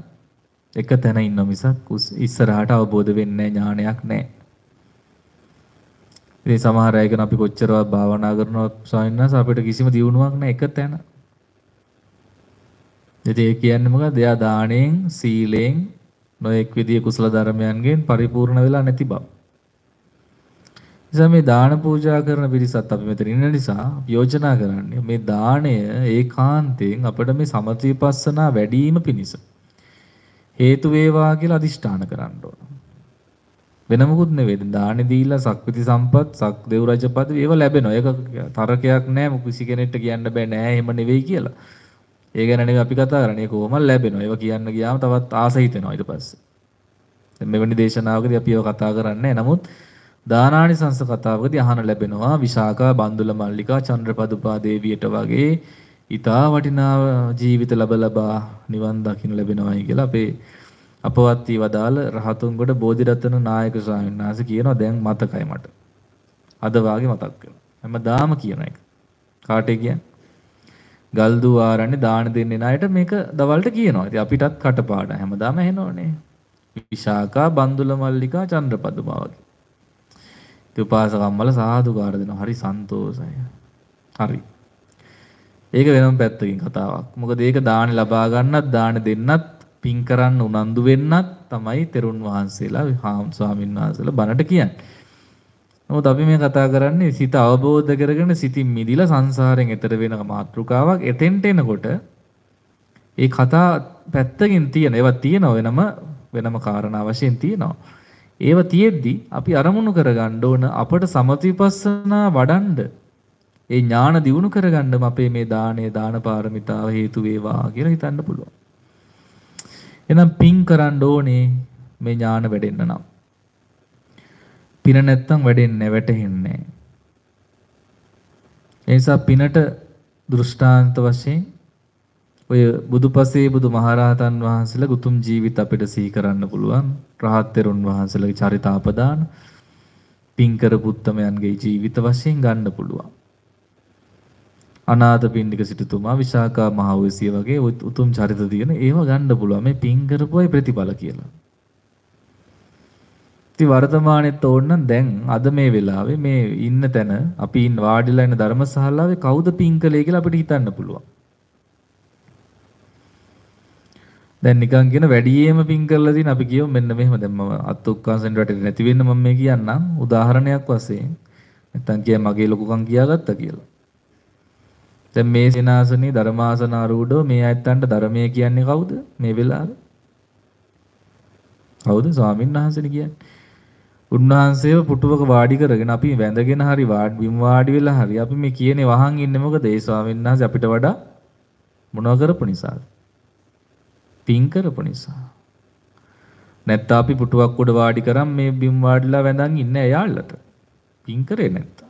එක තැන ඉන්න මිසක් ඉස්සරහට අවබෝධ වෙන්නේ ඥානයක් නැහැ. ඉතින් සමහර අය කියන අපි කොච්චරවත් භාවනා කරනවා ස්වාමීන් වහන්සේ අපිට කිසිම දියුණුවක් නැහැ එක තැන. ඉතින් ඒ කියන්නේ මොකද? එයා දාණයෙන්, සීලයෙන්, නොඑක් විදිහේ කුසල ධර්මයන්ගෙන් පරිපූර්ණ වෙලා නැති බව. නිසා මේ දාන පූජා කරන පිරිසත් අපි මෙතන ඉන්න නිසා යෝජනා කරන්නේ මේ දාණය ඒකාන්තයෙන් අපිට මේ සමථ විපස්සනා වැඩි වීම පිණිස හේතු වේවා කියලා අදිෂ්ඨාන කරන්න ඕන. වෙන මොකුත් නෙවෙයි. දානි දීලා සක්විති සම්පත්, සක් දේව රජපද ඒව ලැබෙනවා. ඒක තරකයක් නෑ. මොකිසි කෙනෙක්ට කියන්න බෑ නෑ එහෙම නෙවෙයි කියලා. ඒ ගැන නෙවෙයි අපි කතා කරන්නේ. කොහොම ලැබෙනවා. ඒව කියන්න ගියාම තවත් ආස හිතෙනවා ඊට පස්සේ. දැන් මෙවැනි දේශනාවකදී අපි ඒව කතා කරන්නේ. නමුත් දානානිසංස කතාවකදී අහන ලැබෙනවා විශාකා, බන්දුල මල්ලිකා, චන්ද්‍රපදුපා දේවියට වගේ ඉතා වටිනා ජීවිත ලැබලා නිවන් දකින්න ලැබෙනවායි කියලා අපේ අපවත්ී වදාළ රහතුන්ගොඩ බෝධිරත්න නායක ස්වාමීන් වහන්සේ කියනවා. දැන් මතකයි මට. අද වාගේ මතක් වෙනවා. හැමදාම කියන එක. කාට කියන්නේ? ගල්දුව ආරන්නේ දාන දෙන්නේ ණයට මේක දවල්ට කියනවා. ඉතින් අපිටත් කටපාඩම් හැමදාම ඇහෙනෝනේ. විශාකා, බන්දුල මල්ලිකා, චන්ද්‍රපදුමා වගේ. ඉතින් උපාසකම්මල සාදුකාර දෙනවා. හරි සන්තෝෂයි. හරි. ඒක වෙනම පැත්තකින් කතාවක්. මොකද ඒක දාන ලබා ගන්නත්, දාන දෙන්නත්, පින් කරන්න උනන්දු වෙන්නත් තමයි තෙරුන් වහන්සේලා, ස්වාමීන් වහන්සේලා බණට කියන්නේ. නමුත් අපි මේ කතා කරන්නේ සිත අවබෝධ කරගෙන, සිතින් මිදිලා, සංසාරයෙන් එතර වෙන මාතෘකාවක්. එතෙන්ට එනකොට ඒ කතා පැත්තකින් තියෙන ඒවා තියෙනවා වෙනම කාරණා වශයෙන් තියෙනවා. ඒව තියෙද්දි අපි අරමුණු කරගන්න ඕන අපට සමතිපස්සනා වඩන්න. ඒ ඥාන දියුණු කරගන්නම අපේ මේ දානය දාන පාරමිතාව හේතු වේවා කියලා හිතන්න පුළුවන්. එහෙනම් පින් කරන්න ඕනේ මේ ඥාන වැඩෙන්න නම්. පින නැත්තම් වැඩෙන්නේ වැටෙන්නේ. ඒ නිසා පිනට දෘෂ්ටාන්ත වශයෙන් ඔය බුදුපසේ බුදුමහරහතන් වහන්සේලා උතුම් ජීවිත අපිට සිහි කරන්න පුළුවන්. රහත් තෙරුන් වහන්සේලාගේ චරිතාපදාන පින් කරපු උත්තමයන්ගේ ජීවිත වශයෙන් ගන්න පුළුවන්. අනාථ පින්ඩික සිටුතුමා විශාකා මහවැසිය වගේ උතුම් චරිත තියෙන ඒව ගන්න පුළුවන් මේ පින් කරපුවයි ප්‍රතිඵල කියලා. ඉතින් වර්තමානයේත් ඕනනම් දැන් අද මේ වෙලාවේ මේ ඉන්න තැන අපි වාඩිලා ඉන්න ධර්මශාලාවේ කවුද පින් කළේ කියලා අපිට හිතන්න පුළුවන්. දැන් නිකන් කියන වැඩියෙන්ම පින් කරලා තියෙන අපි කියමු මෙන්න මෙහෙම දැන් මම අත්උක්කාසෙන් රටේ නැති වෙන්න මම මේ කියන්නම් උදාහරණයක් වශයෙන් නැත්තම් කිය මගේ ලොකුකම් කියාගත්තා කියලා. දැන් මේ සේනාසනේ ධර්මාසන ආරූඪව මේ අයත්තන්ට ධර්මය කියන්නේ කවුද මේ වෙලාවේ? කවුද ස්වාමීන් වහන්සේනේ කියන්නේ. උන්වහන්සේව පුටුවක වාඩි කරගෙන අපි වැඳගෙන හරි බිම් වාඩි වෙලා හරි අපි මේ කියන්නේ වහන් ඉන්නේ මොකද? ඒ ස්වාමීන් වහන්සේ අපිට වඩා මොනවා කරපු නිසාද? පින් කරපු නිසා. නැත්නම් අපි පුටුවක් උඩ වාඩි කරන් මේ බිම් වාඩිලා වැඳන් ඉන්නේ එයාලට. පින් කරේ නැත්තම්.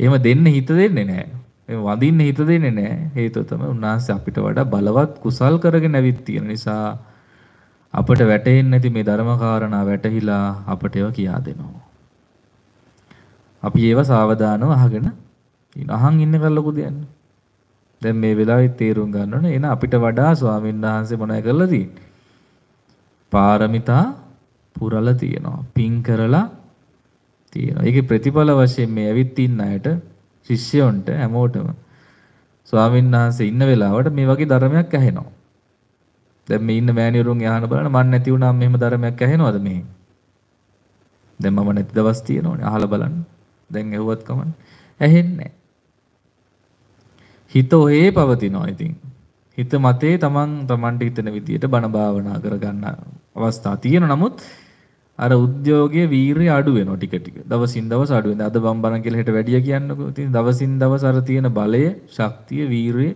එහෙම දෙන්න හිත දෙන්නේ නැහැ. මේ වඳින්න හිත දෙන්නේ නැහැ. හේතුව තමයි උන්වහන්සේ අපිට වඩා බලවත් කුසල් කරගෙන ඇවිත් තියෙන නිසා අපට වැටෙන්නේ නැති මේ ධර්ම කාරණා වැටහිලා අපට ඒවා කියා දෙනවා. අපි ඒවා සාවධානව අහගෙන අහන් ඉන්න කල් ලොකු දෙයක්. දැන් මේ වෙලාවේ තීරුම් ගන්න ඕනේ එන අපිට වඩා ස්වාමීන් වහන්සේ මොනවද කරලා තියෙන්නේ? පාරමිතා පුරලා තියෙනවා. පින් කරලා තියෙනවා. ඒකේ ප්‍රතිඵල වශයෙන් මේ ඇවිත් ඉන්න අයට ශිෂ්‍යයන්ට හැමෝටම ස්වාමීන් වහන්සේ ඉන්න වෙලාවට මේ වගේ ධර්මයක් ඇහෙනවා. දැන් මේ ඉන්න මෑණිවරුන් යහන බලන්න මන් නැති වුණාම මෙහෙම ධර්මයක් ඇහෙනවද මේ? දැන් මම නැති දවස් තියෙනෝනේ අහලා බලන්න. දැන් ඇහුවත් කමන්නේ. ඇහෙන්නේ. හිත ඔහේ පවතිනවා ඉතින්. හිත මතේ තමන්ට හිතන විදියට බණ භාවනා කරගන්න අවස්ථා තියෙන නමුත් අර උද්‍යෝගයේ වීර්ය අඩු වෙනවා ටික ටික. දවසින් දවස අඩු වෙනවා. අද බම් බරන් කියලා හෙට වැඩිය කියන්නකෝ. ඉතින් දවසින් දවස අර තියෙන බලය, ශක්තිය, වීර්ය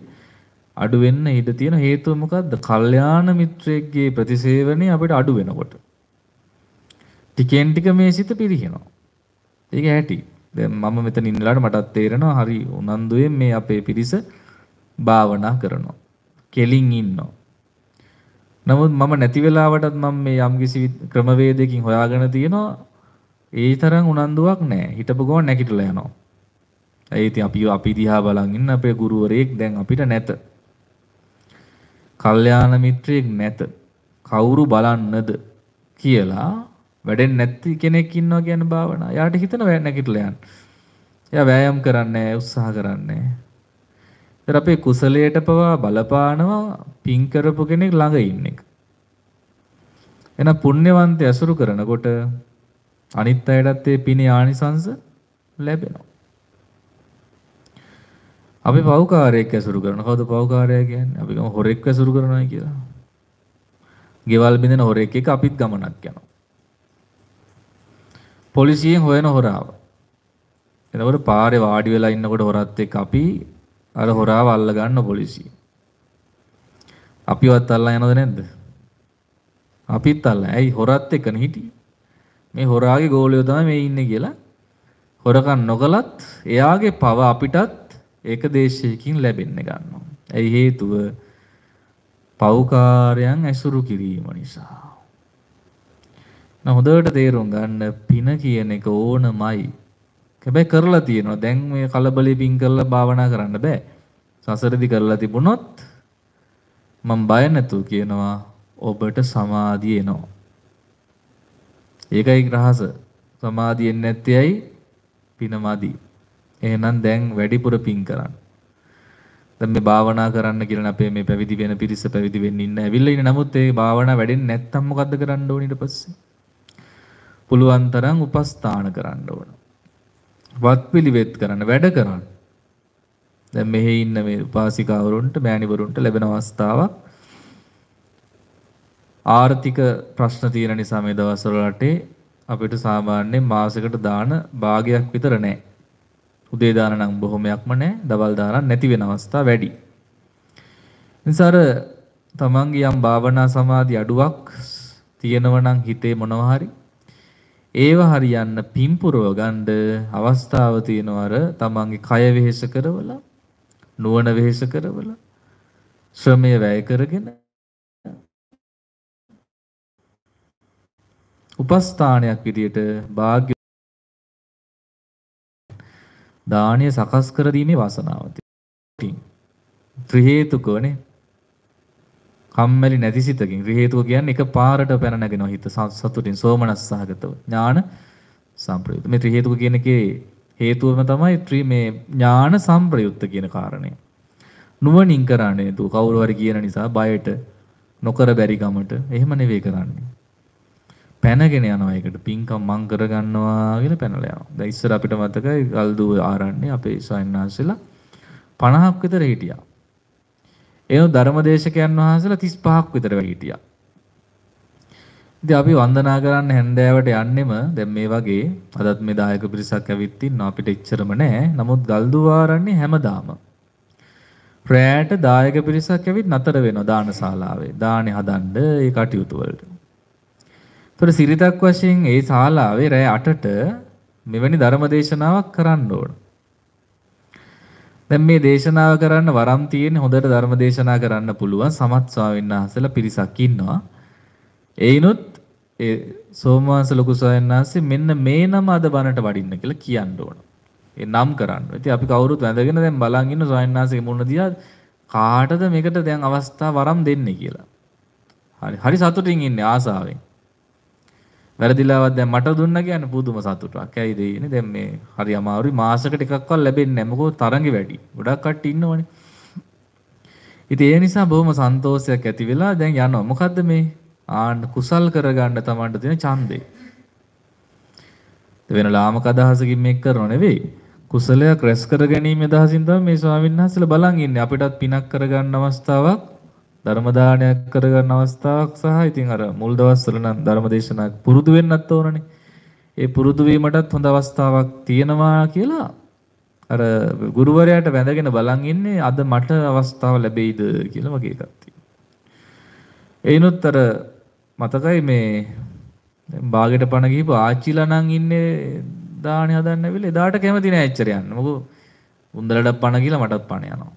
අඩු වෙන්න ඉඩ තියෙන හේතුව මොකද්ද? කල්යාණ මිත්‍රයෙක්ගේ ප්‍රතිසේවනය අපිට අඩු වෙනකොට. ටිකෙන් ටික මේ සිත පිරිහෙනවා. ඒක ඇති. දැන් මම මෙතන ඉන්නලාට මටත් තේරෙනවා හරි උනන්දුයෙන් මේ අපේ පිරිස භාවනා කරනවා. කෙලින් ඉන්නවා. නමුත් මම නැති වෙලාවටත් මම මේ යම්කිසි ක්‍රමවේදයකින් හොයාගෙන තියෙනවා ඒ තරම් උනන්දුවක් නැහැ. හිටපු ගමන් නැගිටලා යනවා. ඒ ඉතින් අපි දිහා බලන් ඉන්න අපේ ගුරුවරයෙක් දැන් අපිට නැත. කල්යාණ මිත්‍රයෙක් නැත. කවුරු බලන්නද කියලා වැඩෙන්නේ නැති කෙනෙක් ඉන්නවා කියන භාවනා. යාට හිතනවා නැගිටලා යන්න. එයා වෑයම් කරන්නේ නැහැ, උත්සාහ කරන්නේ නැහැ. ඒත් අපේ කුසලයට පවා බලපානවා පින් කරපු කෙනෙක් ළඟ ඉන්න එක. එහෙනම් පුණ්‍යවන්තය අසුරු කරනකොට අනිත් අයටත් ඒ පිනේ ආනිසංස ලැබෙනවා. අපි පව්කාරයෙක් අසුරු කරනවා. කවුද පව්කාරයා කියන්නේ? අපි ගම හොරෙක් අසුරු කරනවා කියලා. ගෙවල් බින්දෙන හොරෙක් එක අපිත් ගමනක් යනවා. පොලිසියෙන් හොයන හොරාව. එතකොට පාරේ වාඩි වෙලා ඉන්නකොට හොරත් එක්ක අපි අර හොරාව අල්ල ගන්න පොලිසිය. අපිවත් අල්ලා යනවද නැද්ද? අපිත් අල්ලා. ඇයි හොරත් එක්කනේ හිටියේ. මේ හොරාගේ ගෝලියෝ තමයි මේ ඉන්නේ කියලා හොරකම් නොකලත් එයාගේ පව අපිටත් ඒක දේශයකින් ලැබෙන්න ගන්නවා. ඇයි හේතුව? පව්කාරයන් ඇසුරු කිරීම නිසා. හොඳට තේරුම් ගන්න පින කියන එක ඕනමයි. හැබැයි කරලා තියෙනවා. දැන් මේ කලබලෙ පින් කරලා භාවනා කරන්න බෑ. සසරදි කරලා තිබුණොත් මම බය නැතුව කියනවා ඔබට සමාධිය එනවා. ඒකයි රහස. සමාධියෙන් නැත්තේ ඇයි? පිනමදි. එහෙනම් දැන් වැඩිපුර පින් කරන්න. දැන් මේ භාවනා කරන්න කියලා අපේ මේ පැවිදි වෙන පිරිස පැවිදි වෙන්න ඉන්න ඇවිල්ලා ඉන්නේ. නමුත් ඒ භාවනා වැඩෙන්නේ නැත්තම් මොකද්ද කරන්න ඕනේ ඊට පස්සේ? පුළුවන් තරම් උපස්ථාන කරන්න ඕන. වත්පිළිවෙත් කරන්න, වැඩ කරන්න. දැන් මෙහි ඉන්න මේ උපාසිකාවරුන්ට මෑණිවරුන්ට ලැබෙන අවස්ථාවක්. ආර්ථික ප්‍රශ්න තියෙන නිසා මේ දවස්වල රටේ අපිට සාමාන්‍යයෙන් මාසෙකට දාන භාගයක් විතර නැහැ. උදේ දාන නම් බොහොමයක්ම නැහැ. දවල් දාන නැති වෙන අවස්ථා වැඩි. ඉතින්සාර තමන්ගේ යම් භාවනා සමාධි අඩුවක් තියෙනවා නම් හිතේ මොනවා හරි ඒව හරියන්න පිම්පුරව ගන්න අවස්ථාව තියෙනවා. අර තමන්ගේ කය වෙහෙස කරවලා නුවණ වෙහෙස කරවලා ශ්‍රමය වැය කරගෙන උපස්ථානයක් විදියට වාග්ය දානීය සකස් කර දීමේ වාසනාව තියෙනවා. ත්‍රි හේතුකෝනේ කම්මැලි නැති සිතකින් ත්‍රි හේතුක කියන්නේ එකපාරට පැන නැගෙනවා හිත සතුටින් සෝමනස්සහගතව ඥාන සම්ප්‍රයුක්ත. මේ ත්‍රි හේතුක කියන එකේ හේතුවම තමයි මේ ඥාන සම්ප්‍රයුක්ත කියන කාරණය. නුවණින් කරන්නේ තු කවුරු හරි කියන නිසා බයට නොකර බැරි ගමට එහෙම නෙවෙයි කරන්නේ. පැනගෙන යනවා ඒකට පිංකම් මං කරගන්නවා කියලා පැනලා යනවා. දැන් ඉස්සර අපිට මතකයි ගල්දුව ආරණ්‍ය අපේ සයන්නාසෙලා 50ක් විතර හිටියා. එනු ධර්මදේශකයන් වහන්සේලා 35ක් විතර වැඩි හිටියා. ඉතින් අපි වන්දනා කරන්න හැන්දෑවට යන්නෙම දැන් මේ වගේ අදත් මේ දායක පිරිසක් ඇවිත් ඉන්නවා අපිට එච්චරම නෑ. නමුත් ගල්දුව ආරන්නේ හැමදාම රැයට දායක පිරිසක් ඇවිත් නතර වෙනවා දානශාලාවේ. දානේ හදන්න ඒ කටයුතු වලට. ඒතර සිරිතක් වශයෙන් ඒ ශාලාවේ රැය 8ට මෙවැනි ධර්මදේශනාවක් කරන්න ඕන. දැන් මේ දේශනාව කරන්න වරම් තියෙන හොඳට ධර්ම දේශනා කරන්න පුළුවන් සමත් ස්වාමීන් වහන්සේලා පිරිසක් ඉන්නවා. ඒනොත් ඒ සෝමවංශ ලොකු ස්වාමීන් වහන්සේ මෙන්න මේ නම අද බණට වඩින්න කියලා කියන්න ඕන. ඒ නම් කරන්න. ඉතින් අපි කවුරුත් වැඳගෙන දැන් බලන් ඉන්න ස්වාමීන් වහන්සේගේ මුණ දිහා කාටද මේකට දැන් අවස්ථාව වරම් දෙන්නේ කියලා. හරි සතුටින් ඉන්නේ ආසාවෙන්. වැරදිලාවත් දැන් මට දුන්න කියන්නේ පුදුම සතුටක්. ඇයි දෙන්නේ දැන් මේ හරි අමාරුයි මාසෙකට එකක්වත් ලැබෙන්නේ නැහැ. මොකද තරඟ වැඩි. ගොඩක් කට්ටි ඉන්නවනේ. ඉතින් ඒ නිසා බොහොම සන්තෝෂයක් ඇති වෙලා දැන් යනවා. මොකද්ද මේ ආන්න කුසල් කරගන්න තමන්ට දෙන ඡන්දේ. වෙන ලාමක අදහසකින් මේක කරනව නෙවෙයි. කුසලයක් රැස් කරගැනීමේ අදහසින් තමයි මේ ස්වාමීන් වහන්සේලා බලන් ඉන්නේ. අපිටත් පිනක් කරගන්න අවස්ථාවක් ධර්ම දානයක් කරගන්න අවස්ථාවක් සහ ඉතින් අර මුල් දවස්වල නම් ධර්ම දේශනාවක් පුරුදු වෙන්නත් ඕනනේ. ඒ පුරුදු වීමටත් හොඳ අවස්ථාවක් තියෙනවා කියලා අර ගුරුවරයාට වැඳගෙන බලන් ඉන්නේ අද මට අවස්ථාව ලැබෙයිද කියලා වගේ එකක් තියෙනවා. එයිනොත් අර මතකයි මේ බාගෙට පණ ගිහපු ආච්චිලා නම් ඉන්නේ දාණේ හදන්න ඇවිල්ලා එදාට කැමති නෑ එච්චර යන්න. මොකද උන්දලට පණ ගිහලා මටත් පණ යනවා.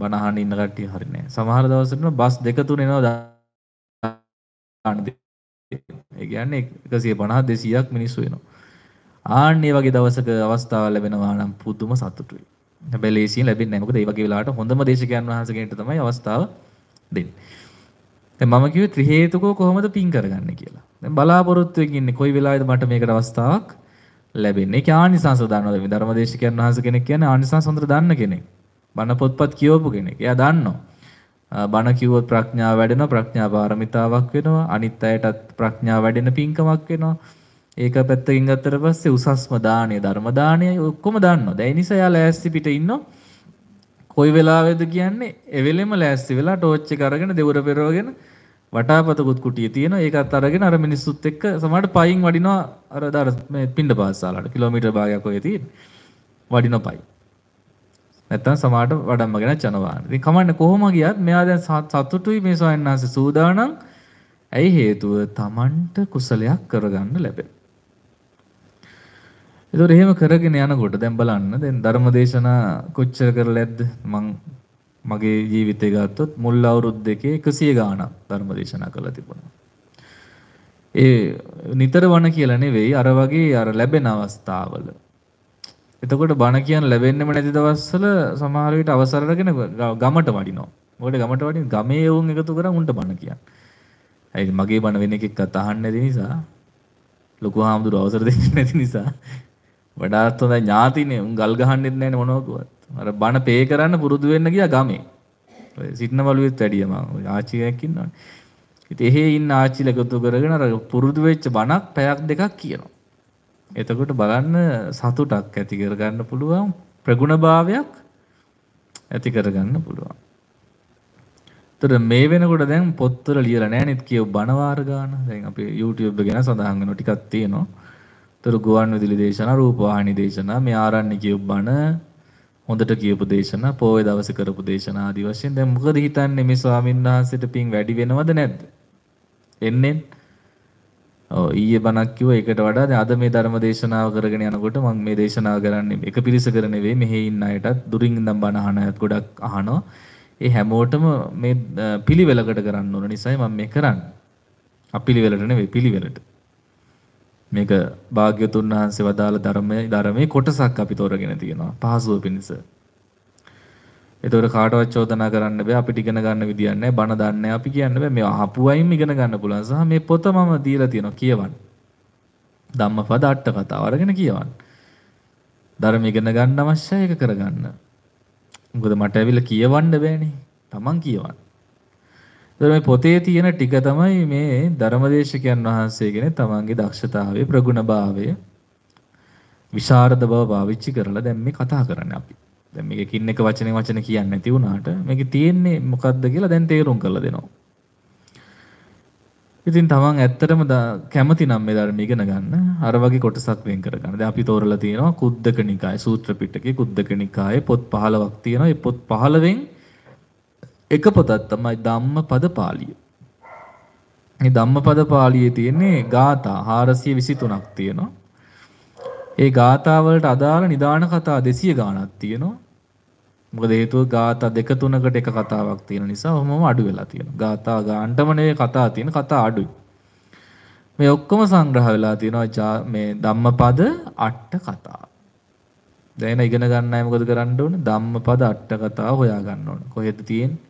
බණහන් ඉන්න කට්ටිය හරි නෑ. සමහර දවසට නම් බස් දෙක තුන එනවා දාන්න. ඒ කියන්නේ 150 200ක් මිනිස්සු එනවා. ආන්නේ වගේ දවසක අවස්ථාව ලැබෙනවා නම් පුදුම සතුටුයි. හැබැයි ලේසියෙන් ලැබෙන්නේ නෑ. මොකද මේ වගේ වෙලාවට හොඳම දේශකයන් වහන්සේගෙන්ට තමයි අවස්ථාව දෙන්නේ. දැන් මම කිව්වේ ත්‍රි හේතුකෝ කොහොමද පින් කරගන්නේ කියලා. දැන් බලාපොරොත්තු වෙමින් ඉන්නේ කොයි වෙලාවෙද මට මේකට අවස්ථාවක් ලැබෙන්නේ. ඒක ආනිසංස දානවා. මේ ධර්මදේශකයන් වහන්සේ කෙනෙක් කියන්නේ ආනිසංස හොඳට දන්න කෙනෙක්. බණ පොත්පත් කියවපු කෙනෙක්. එයා දන්නවා. බණ කිව්වොත් ප්‍රඥාව වැඩෙනවා. ප්‍රඥා පාරමිතාවක් වෙනවා. අනිත් අයටත් ප්‍රඥාව වැඩෙන පින්කමක් වෙනවා. ඒක පැත්තකින් ගත්තට පස්සේ උසස්ම දානය ධර්ම දානයයි ඔක්කොම දන්නවා. දැන් නිසා එයා ලෑස්ති පිට ඉන්නවා. කොයි වෙලාවෙද කියන්නේ එවෙලෙම ලෑස්ති වෙලා ටෝච් එක අරගෙන දෙවුර පෙරවගෙන වටාපතකුත් කුටිය තියෙනවා. ඒකත් අරගෙන අර මිනිස්සුත් එක්ක සමහරට පයින් වඩිනවා. අර මේ පිණ්ඩපාතශාලාවට කිලෝමීටර් භාගයක් වගේ තියෙන්නේ. වඩිනවා පයින්. නැත්තම් සමාහට වඩම්මගෙන චනවාන. ඉතින් කමන්න කොහොම ගියත් මෙයා දැන් සතුටුයි මේ ස්වාමීන් වහන්සේ සූදානම්. ඇයි හේතුව තමන්ට කුසලයක් කරගන්න ලැබෙන. ඒතොර එහෙම කරගෙන යනකොට දැන් බලන්න දැන් ධර්මදේශනා කොච්චර කරලාද මං මගේ ජීවිතේ ගත්තොත් මුල් අවුරුද්දේ 100 ගාණක් ධර්මදේශනා කරලා තිබුණා. ඒ නිතර වණ කියලා නෙවෙයි අර වගේ අර ලැබෙන අවස්ථාවල. එතකොට බණ කියන්න ලැබෙන්නෙම නැති දවස්වල සමහර විට අවසර අරගෙන ගමට වඩිනවා. මොකද ගමට වඩින් ගමේ වුන් එකතු කරන් උන්ට බණ කියන්න. ඒ මගේ බණ වෙන එකෙක්වත් අහන්නේ නැති නිසා ලොකු හාමුදුරුව අවසර දෙන්නේ නැති නිසා වඩාත් හොඳ ඥාතිනේ උන් ගල් ගහන්නෙත් නැහැ මොනවකවත්. අර බණ පේ කරන්න පුරුදු වෙන්න ගියා ගමේ. සිටන බලුවෙත් වැඩිය මම ආච්චි කෙනෙක් ඉන්නවනේ. ඉතින් එහෙ ඉන්න ආච්චිල එකතු කරගෙන අර පුරුදු වෙච්ච බණක් පැයක් දෙකක් කියනවා. එතකොට බලන්න සතුටක් ඇති කරගන්න පුළුවන් ප්‍රගුණ භාවයක් ඇති කරගන්න පුළුවන්. ඒතර මේ වෙනකොට දැන් පොත්වල ලියලා නැහැ නේද කියව බණ වාර ගන්න. දැන් අපි YouTube එක ගැන සඳහන් වෙනවා ටිකක් තියෙනවා. ඒතර ගුවන් විදුලි දේශනා, රූපවාහිනී දේශනා, මේ ආරණ්‍ය කියව බණ, හොඳට කියපු දේශනා, පොයේ දවසේ කරපු දේශනා ආදී වශයෙන්. දැන් මොකද හිතන්නේ මේ ස්වාමීන් වහන්සේට පින් වැඩි වෙනවද නැද්ද? එන්නේ ඊයේ බණක් කිව්වා ඒකට වඩා දැන් අද මේ ධර්ම දේශනාව කරගෙන යනකොට මම මේ දේශනාව කරන්නේ එක පිරිසකට නෙවෙයි මෙහි ඉන්න අයටත් දුරින් ඉඳන් බණ අහන අයත් ගොඩක් අහනවා. ඒ හැමෝටම මේ පිළිවෙලකට කරන්න ඕන නිසායි මම මේ කරන්නේ. අපිළිවෙලට නෙවෙයි පිළිවෙලට. මේක භාග්‍යවතුන් වහන්සේ වදාළ ධර්මයේ කොටසක් අපි තෝරගෙන තියෙනවා පහසුව පිණිස. ඒතකොට කාටවත් චෝදනා කරන්න බෑ අපිට ඉගෙන ගන්න විදියක් නැහැ බණ දන්නේ අපි කියන්න බෑ මේ අහපුවයින් ඉගෙන ගන්න පුළුවන් සහ මේ පොත මම දීලා තියෙනවා කියවන්න ධම්මපද අට කතාව අරගෙන කියවන්න ධර්ම ඉගෙන ගන්න අවශ්‍ය ඒක කරගන්න මොකද මට ඇවිල්ලා කියවන්න බෑනේ Taman කියවන්න. ඒතකොට මේ පොතේ තියෙන ටික තමයි මේ ධර්මදේශකයන් වහන්සේගෙන Tamanගේ දක්ෂතාවයේ ප්‍රගුණභාවය විශාරද බව පාවිච්චි කරලා දැන් මේ කතා කරන්නේ අපි. දැන් මේකකින් එක වචනේ වචන කියන්නේ නැති වුණාට මේකේ තියෙන්නේ මොකද්ද කියලා දැන් තේරුම් කරලා දෙනවා. ඉතින් තමන් ඇත්තටම කැමති නම් මේ ධර්ම ඉගෙන ගන්න අර වගේ කොටසක් වෙන් කර ගන්න. දැන් අපි තෝරලා තියෙනවා කුද්දක නිකාය සූත්‍ර පිටකේ කුද්දක නිකායේ පොත් 15ක් තියෙනවා. මේ පොත් 15න් එක පොතක් තමයි ධම්මපද පාළිය. මේ ධම්මපද පාළියේ තියෙන්නේ ගාථා 423ක් තියෙනවා. ඒ ගාථා වලට අදාළ නිදාන කතා 200 ගාණක් තියෙනවා. මොකද හේතුව ගාථා දෙක තුනකට එක කතාවක් තියෙන නිසා ඔහොමම අඩු වෙලා තියෙනවා. ගාථා ගාණ්ඩම නෙවෙයි කතා තියෙන කතා අඩුයි. මේ ඔක්කොම සංග්‍රහ වෙලා තියෙනවා මේ ධම්මපද අට කතා. දැන් ඉගෙන ගන්න අය මොකද කරන්න ඕන? ධම්මපද අට කතා හොයා ගන්න ඕන. කොහෙද තියෙන්නේ?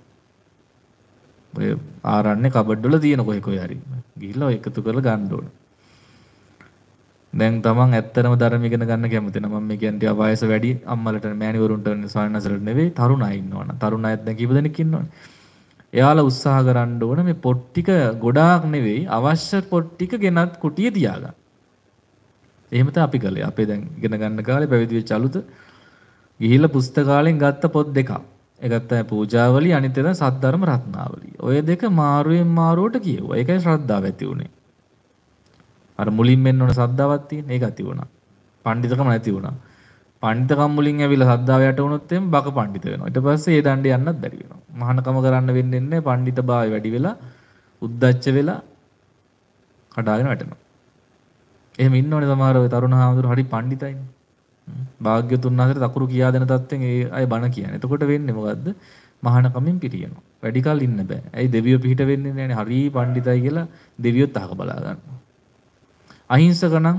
ඔය ආරන්නේ කබඩ් වල තියෙන කොහේ කොහේ හරි. ගිහිල්ලා එකතු කරලා ගන්න ඕන. දැන් තමන් ඇත්තටම ධර්ම ඉගෙන ගන්න කැමති නම් මම කියන්නේ වයස වැඩි අම්මලට මෑණිවරුන්ට සානසලට නෙවෙයි තරුණ අය ඉන්නවනේ තරුණ අයත් දැන් කීප දෙනෙක් ඉන්නවනේ. එයාලා උත්සාහ කරන්න ඕන මේ පොත් ටික ගොඩාක් නෙවෙයි අවශ්‍ය පොත් ටික ගෙනත් කුටියේ තියාගන්න. එහෙම තමයි අපි කළේ. අපේ දැන් ඉගෙන ගන්න කාලේ පැවිදි වෙච්ච අලුත ගිහිල්ලා පුස්තකාලෙන් ගත්ත පොත් දෙකක්. එකක් තමයි පූජාවලි අනිත් එක සද්ධර්ම රත්නාවලි. ඔය දෙක මාරුවෙන් මාරුවට කියුවා. ඒකයි ශ්‍රද්ධාව ඇති වුනේ. අර මුලින්ම එන්න ඕන සද්දාවක් තියෙන ඒක ඇති වුණා. පඬිතකම නැති වුණා. පඬිතකම් මුලින් ඇවිල්ලා සද්දාව යට වුණොත් එම් බක පඬිත වෙනවා. ඊට පස්සේ ඒ දණ්ඩේ යන්නත් බැරි වෙනවා. මහානකම කරන්න වෙන්නේ නැහැ. පඬිතභාවය වැඩි වෙලා උද්දච්ච වෙලා කඩාගෙන වැටෙනවා. එහෙම ඉන්න ඕනේ සමහර වෙලාවට තරුණ හාමුදුරුවෝ හරි පඬිතයිනේ. භාග්‍යතුන් වහන්සේට තකුරු කියා දෙන තත්ත්වෙන් ඒ අය බණ කියන්නේ. එතකොට වෙන්නේ මොකද්ද? මහානකමෙන් පිරියනවා. වැඩි කල් ඉන්න බෑ. ඇයි දෙවියෝ පිහිට වෙන්නේ නැන්නේ? හරි පඬිතයි කියලා දෙවියොත් අහක බලා ගන්නවා. අහිංසක නම්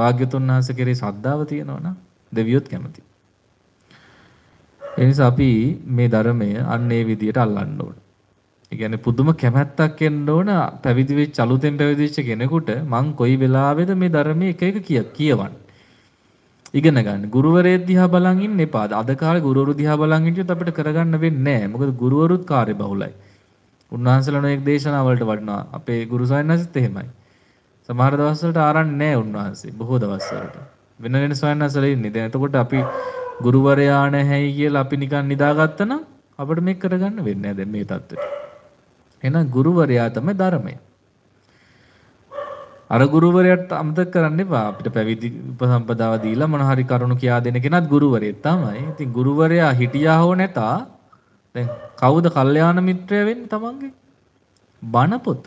භාග්‍යවතුන් වහන්සේ කෙරේ ශ්‍රද්ධාව තියෙනවා නම් දෙවියොත් කැමති. ඒ නිසා අපි මේ ධර්මය අන්න ඒ විදියට අල්ලන්න ඕන. ඒ කියන්නේ පුදුම කැමැත්තක් එන්න ඕන පැවිදි වෙච්ච අලුතෙන් පැවිදි වෙච්ච කෙනෙකුට මං කොයි වෙලාවෙද මේ ධර්මයේ එක එක කියවන්නේ. ඉගෙන ගන්න. ගුරුවරයෙක් දිහා බලන් ඉන්න එපා. අද කාලේ ගුරුවරු දිහා බලන් හිටියොත් අපිට කරගන්න වෙන්නේ නැහැ. මොකද ගුරුවරුත් කාර්යබහුලයි. උන්වහන්සේලාන එක් දේශනාවලට වඩනවා. අපේ ගුරු සයන්නාසිත් එහෙමයි. සමහර දවස්වලට ආරන්නේ නැහැ උන්වහන්සේ. බොහෝ දවස්වලට වෙන වෙන සයන්නාසල ඉන්නේ. දැන් එතකොට අපි ගුරුවරයා නැහැයි කියලා අපි නිකන් නිදාගත්තා නම් අපිට මේක කරගන්න වෙන්නේ නැහැ දැන් මේ தත්ත්වෙට. එහෙනම් ගුරුවරයා තමයි ධර්මය. අර ගුරුවරයාට අමතක කරන්න එපා. අපිට පැවිදි උපසම්පදාව දීලා මොන හරි කරුණු කියා දෙන කෙනත් ගුරුවරයෙක් තමයි. ඉතින් ගුරුවරයා හිටියා හෝ නැතා දැන් කවුද කල්යාණ මිත්‍රයා වෙන්නේ? තමන්ගේ බණ පොත.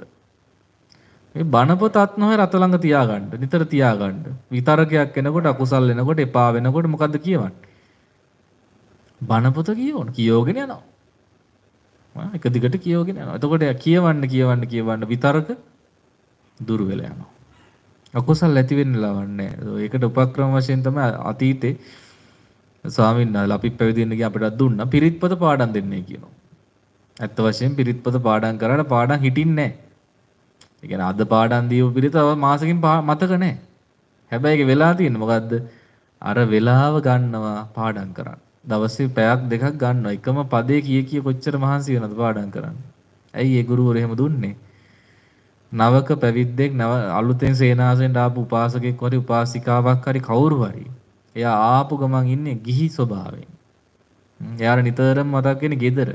මේ බණ පොතත් නොවේ රත ළඟ තියාගන්න. නිතර තියාගන්න. විතරකයක් එනකොට අකුසල් එනකොට එපා වෙනකොට මොකද්ද කියවන්නේ? බණ පොත කියවන. කියෝගෙන යනවා. මම එක දිගට කියෝගෙන යනවා. එතකොට කියවන්න විතරක දුර වෙලා යනවා. අකුසල් ඇති වෙන්න ලවන්නේ. ඒකට උපක්‍රම වශයෙන් තමයි අතීතේ ස්වාමීන් වහන්සේලා අපි පැවිදි වෙන්න ගිය අපිට දුන්නා පිරිත් පොත පාඩම් දෙන්නේ කියනවා. ඇත්ත වශයෙන් පිරිත් පොත පාඩම් කරාට පාඩම් හිටින්නේ නැහැ. ඒ කියන්නේ අද පාඩම් දීපු පිළිතව මාසෙකින් මතක නැහැ. හැබැයි ඒක වෙලා තියෙන්නේ මොකද්ද? අර වෙලාව ගන්නවා පාඩම් කරන්න. දවසේ පැයක් දෙකක් ගන්නවා. එකම පදේ කී කොච්චර මහන්සි වෙනවද පාඩම් කරන්න. ඇයි ඒ ගුරුවරු එහෙම දුන්නේ? නවක පැවිද්දෙක් අලුතෙන් සේනාසෙන්ට ආපු උපාසකෙක් හරි උපාසිකාවක් හරි කවුරු හරි එයා ආපු ගමන් ඉන්නේ ගිහි ස්වභාවයෙන්. එයාට නිතරම මතක් වෙන්නේ ගෙදර.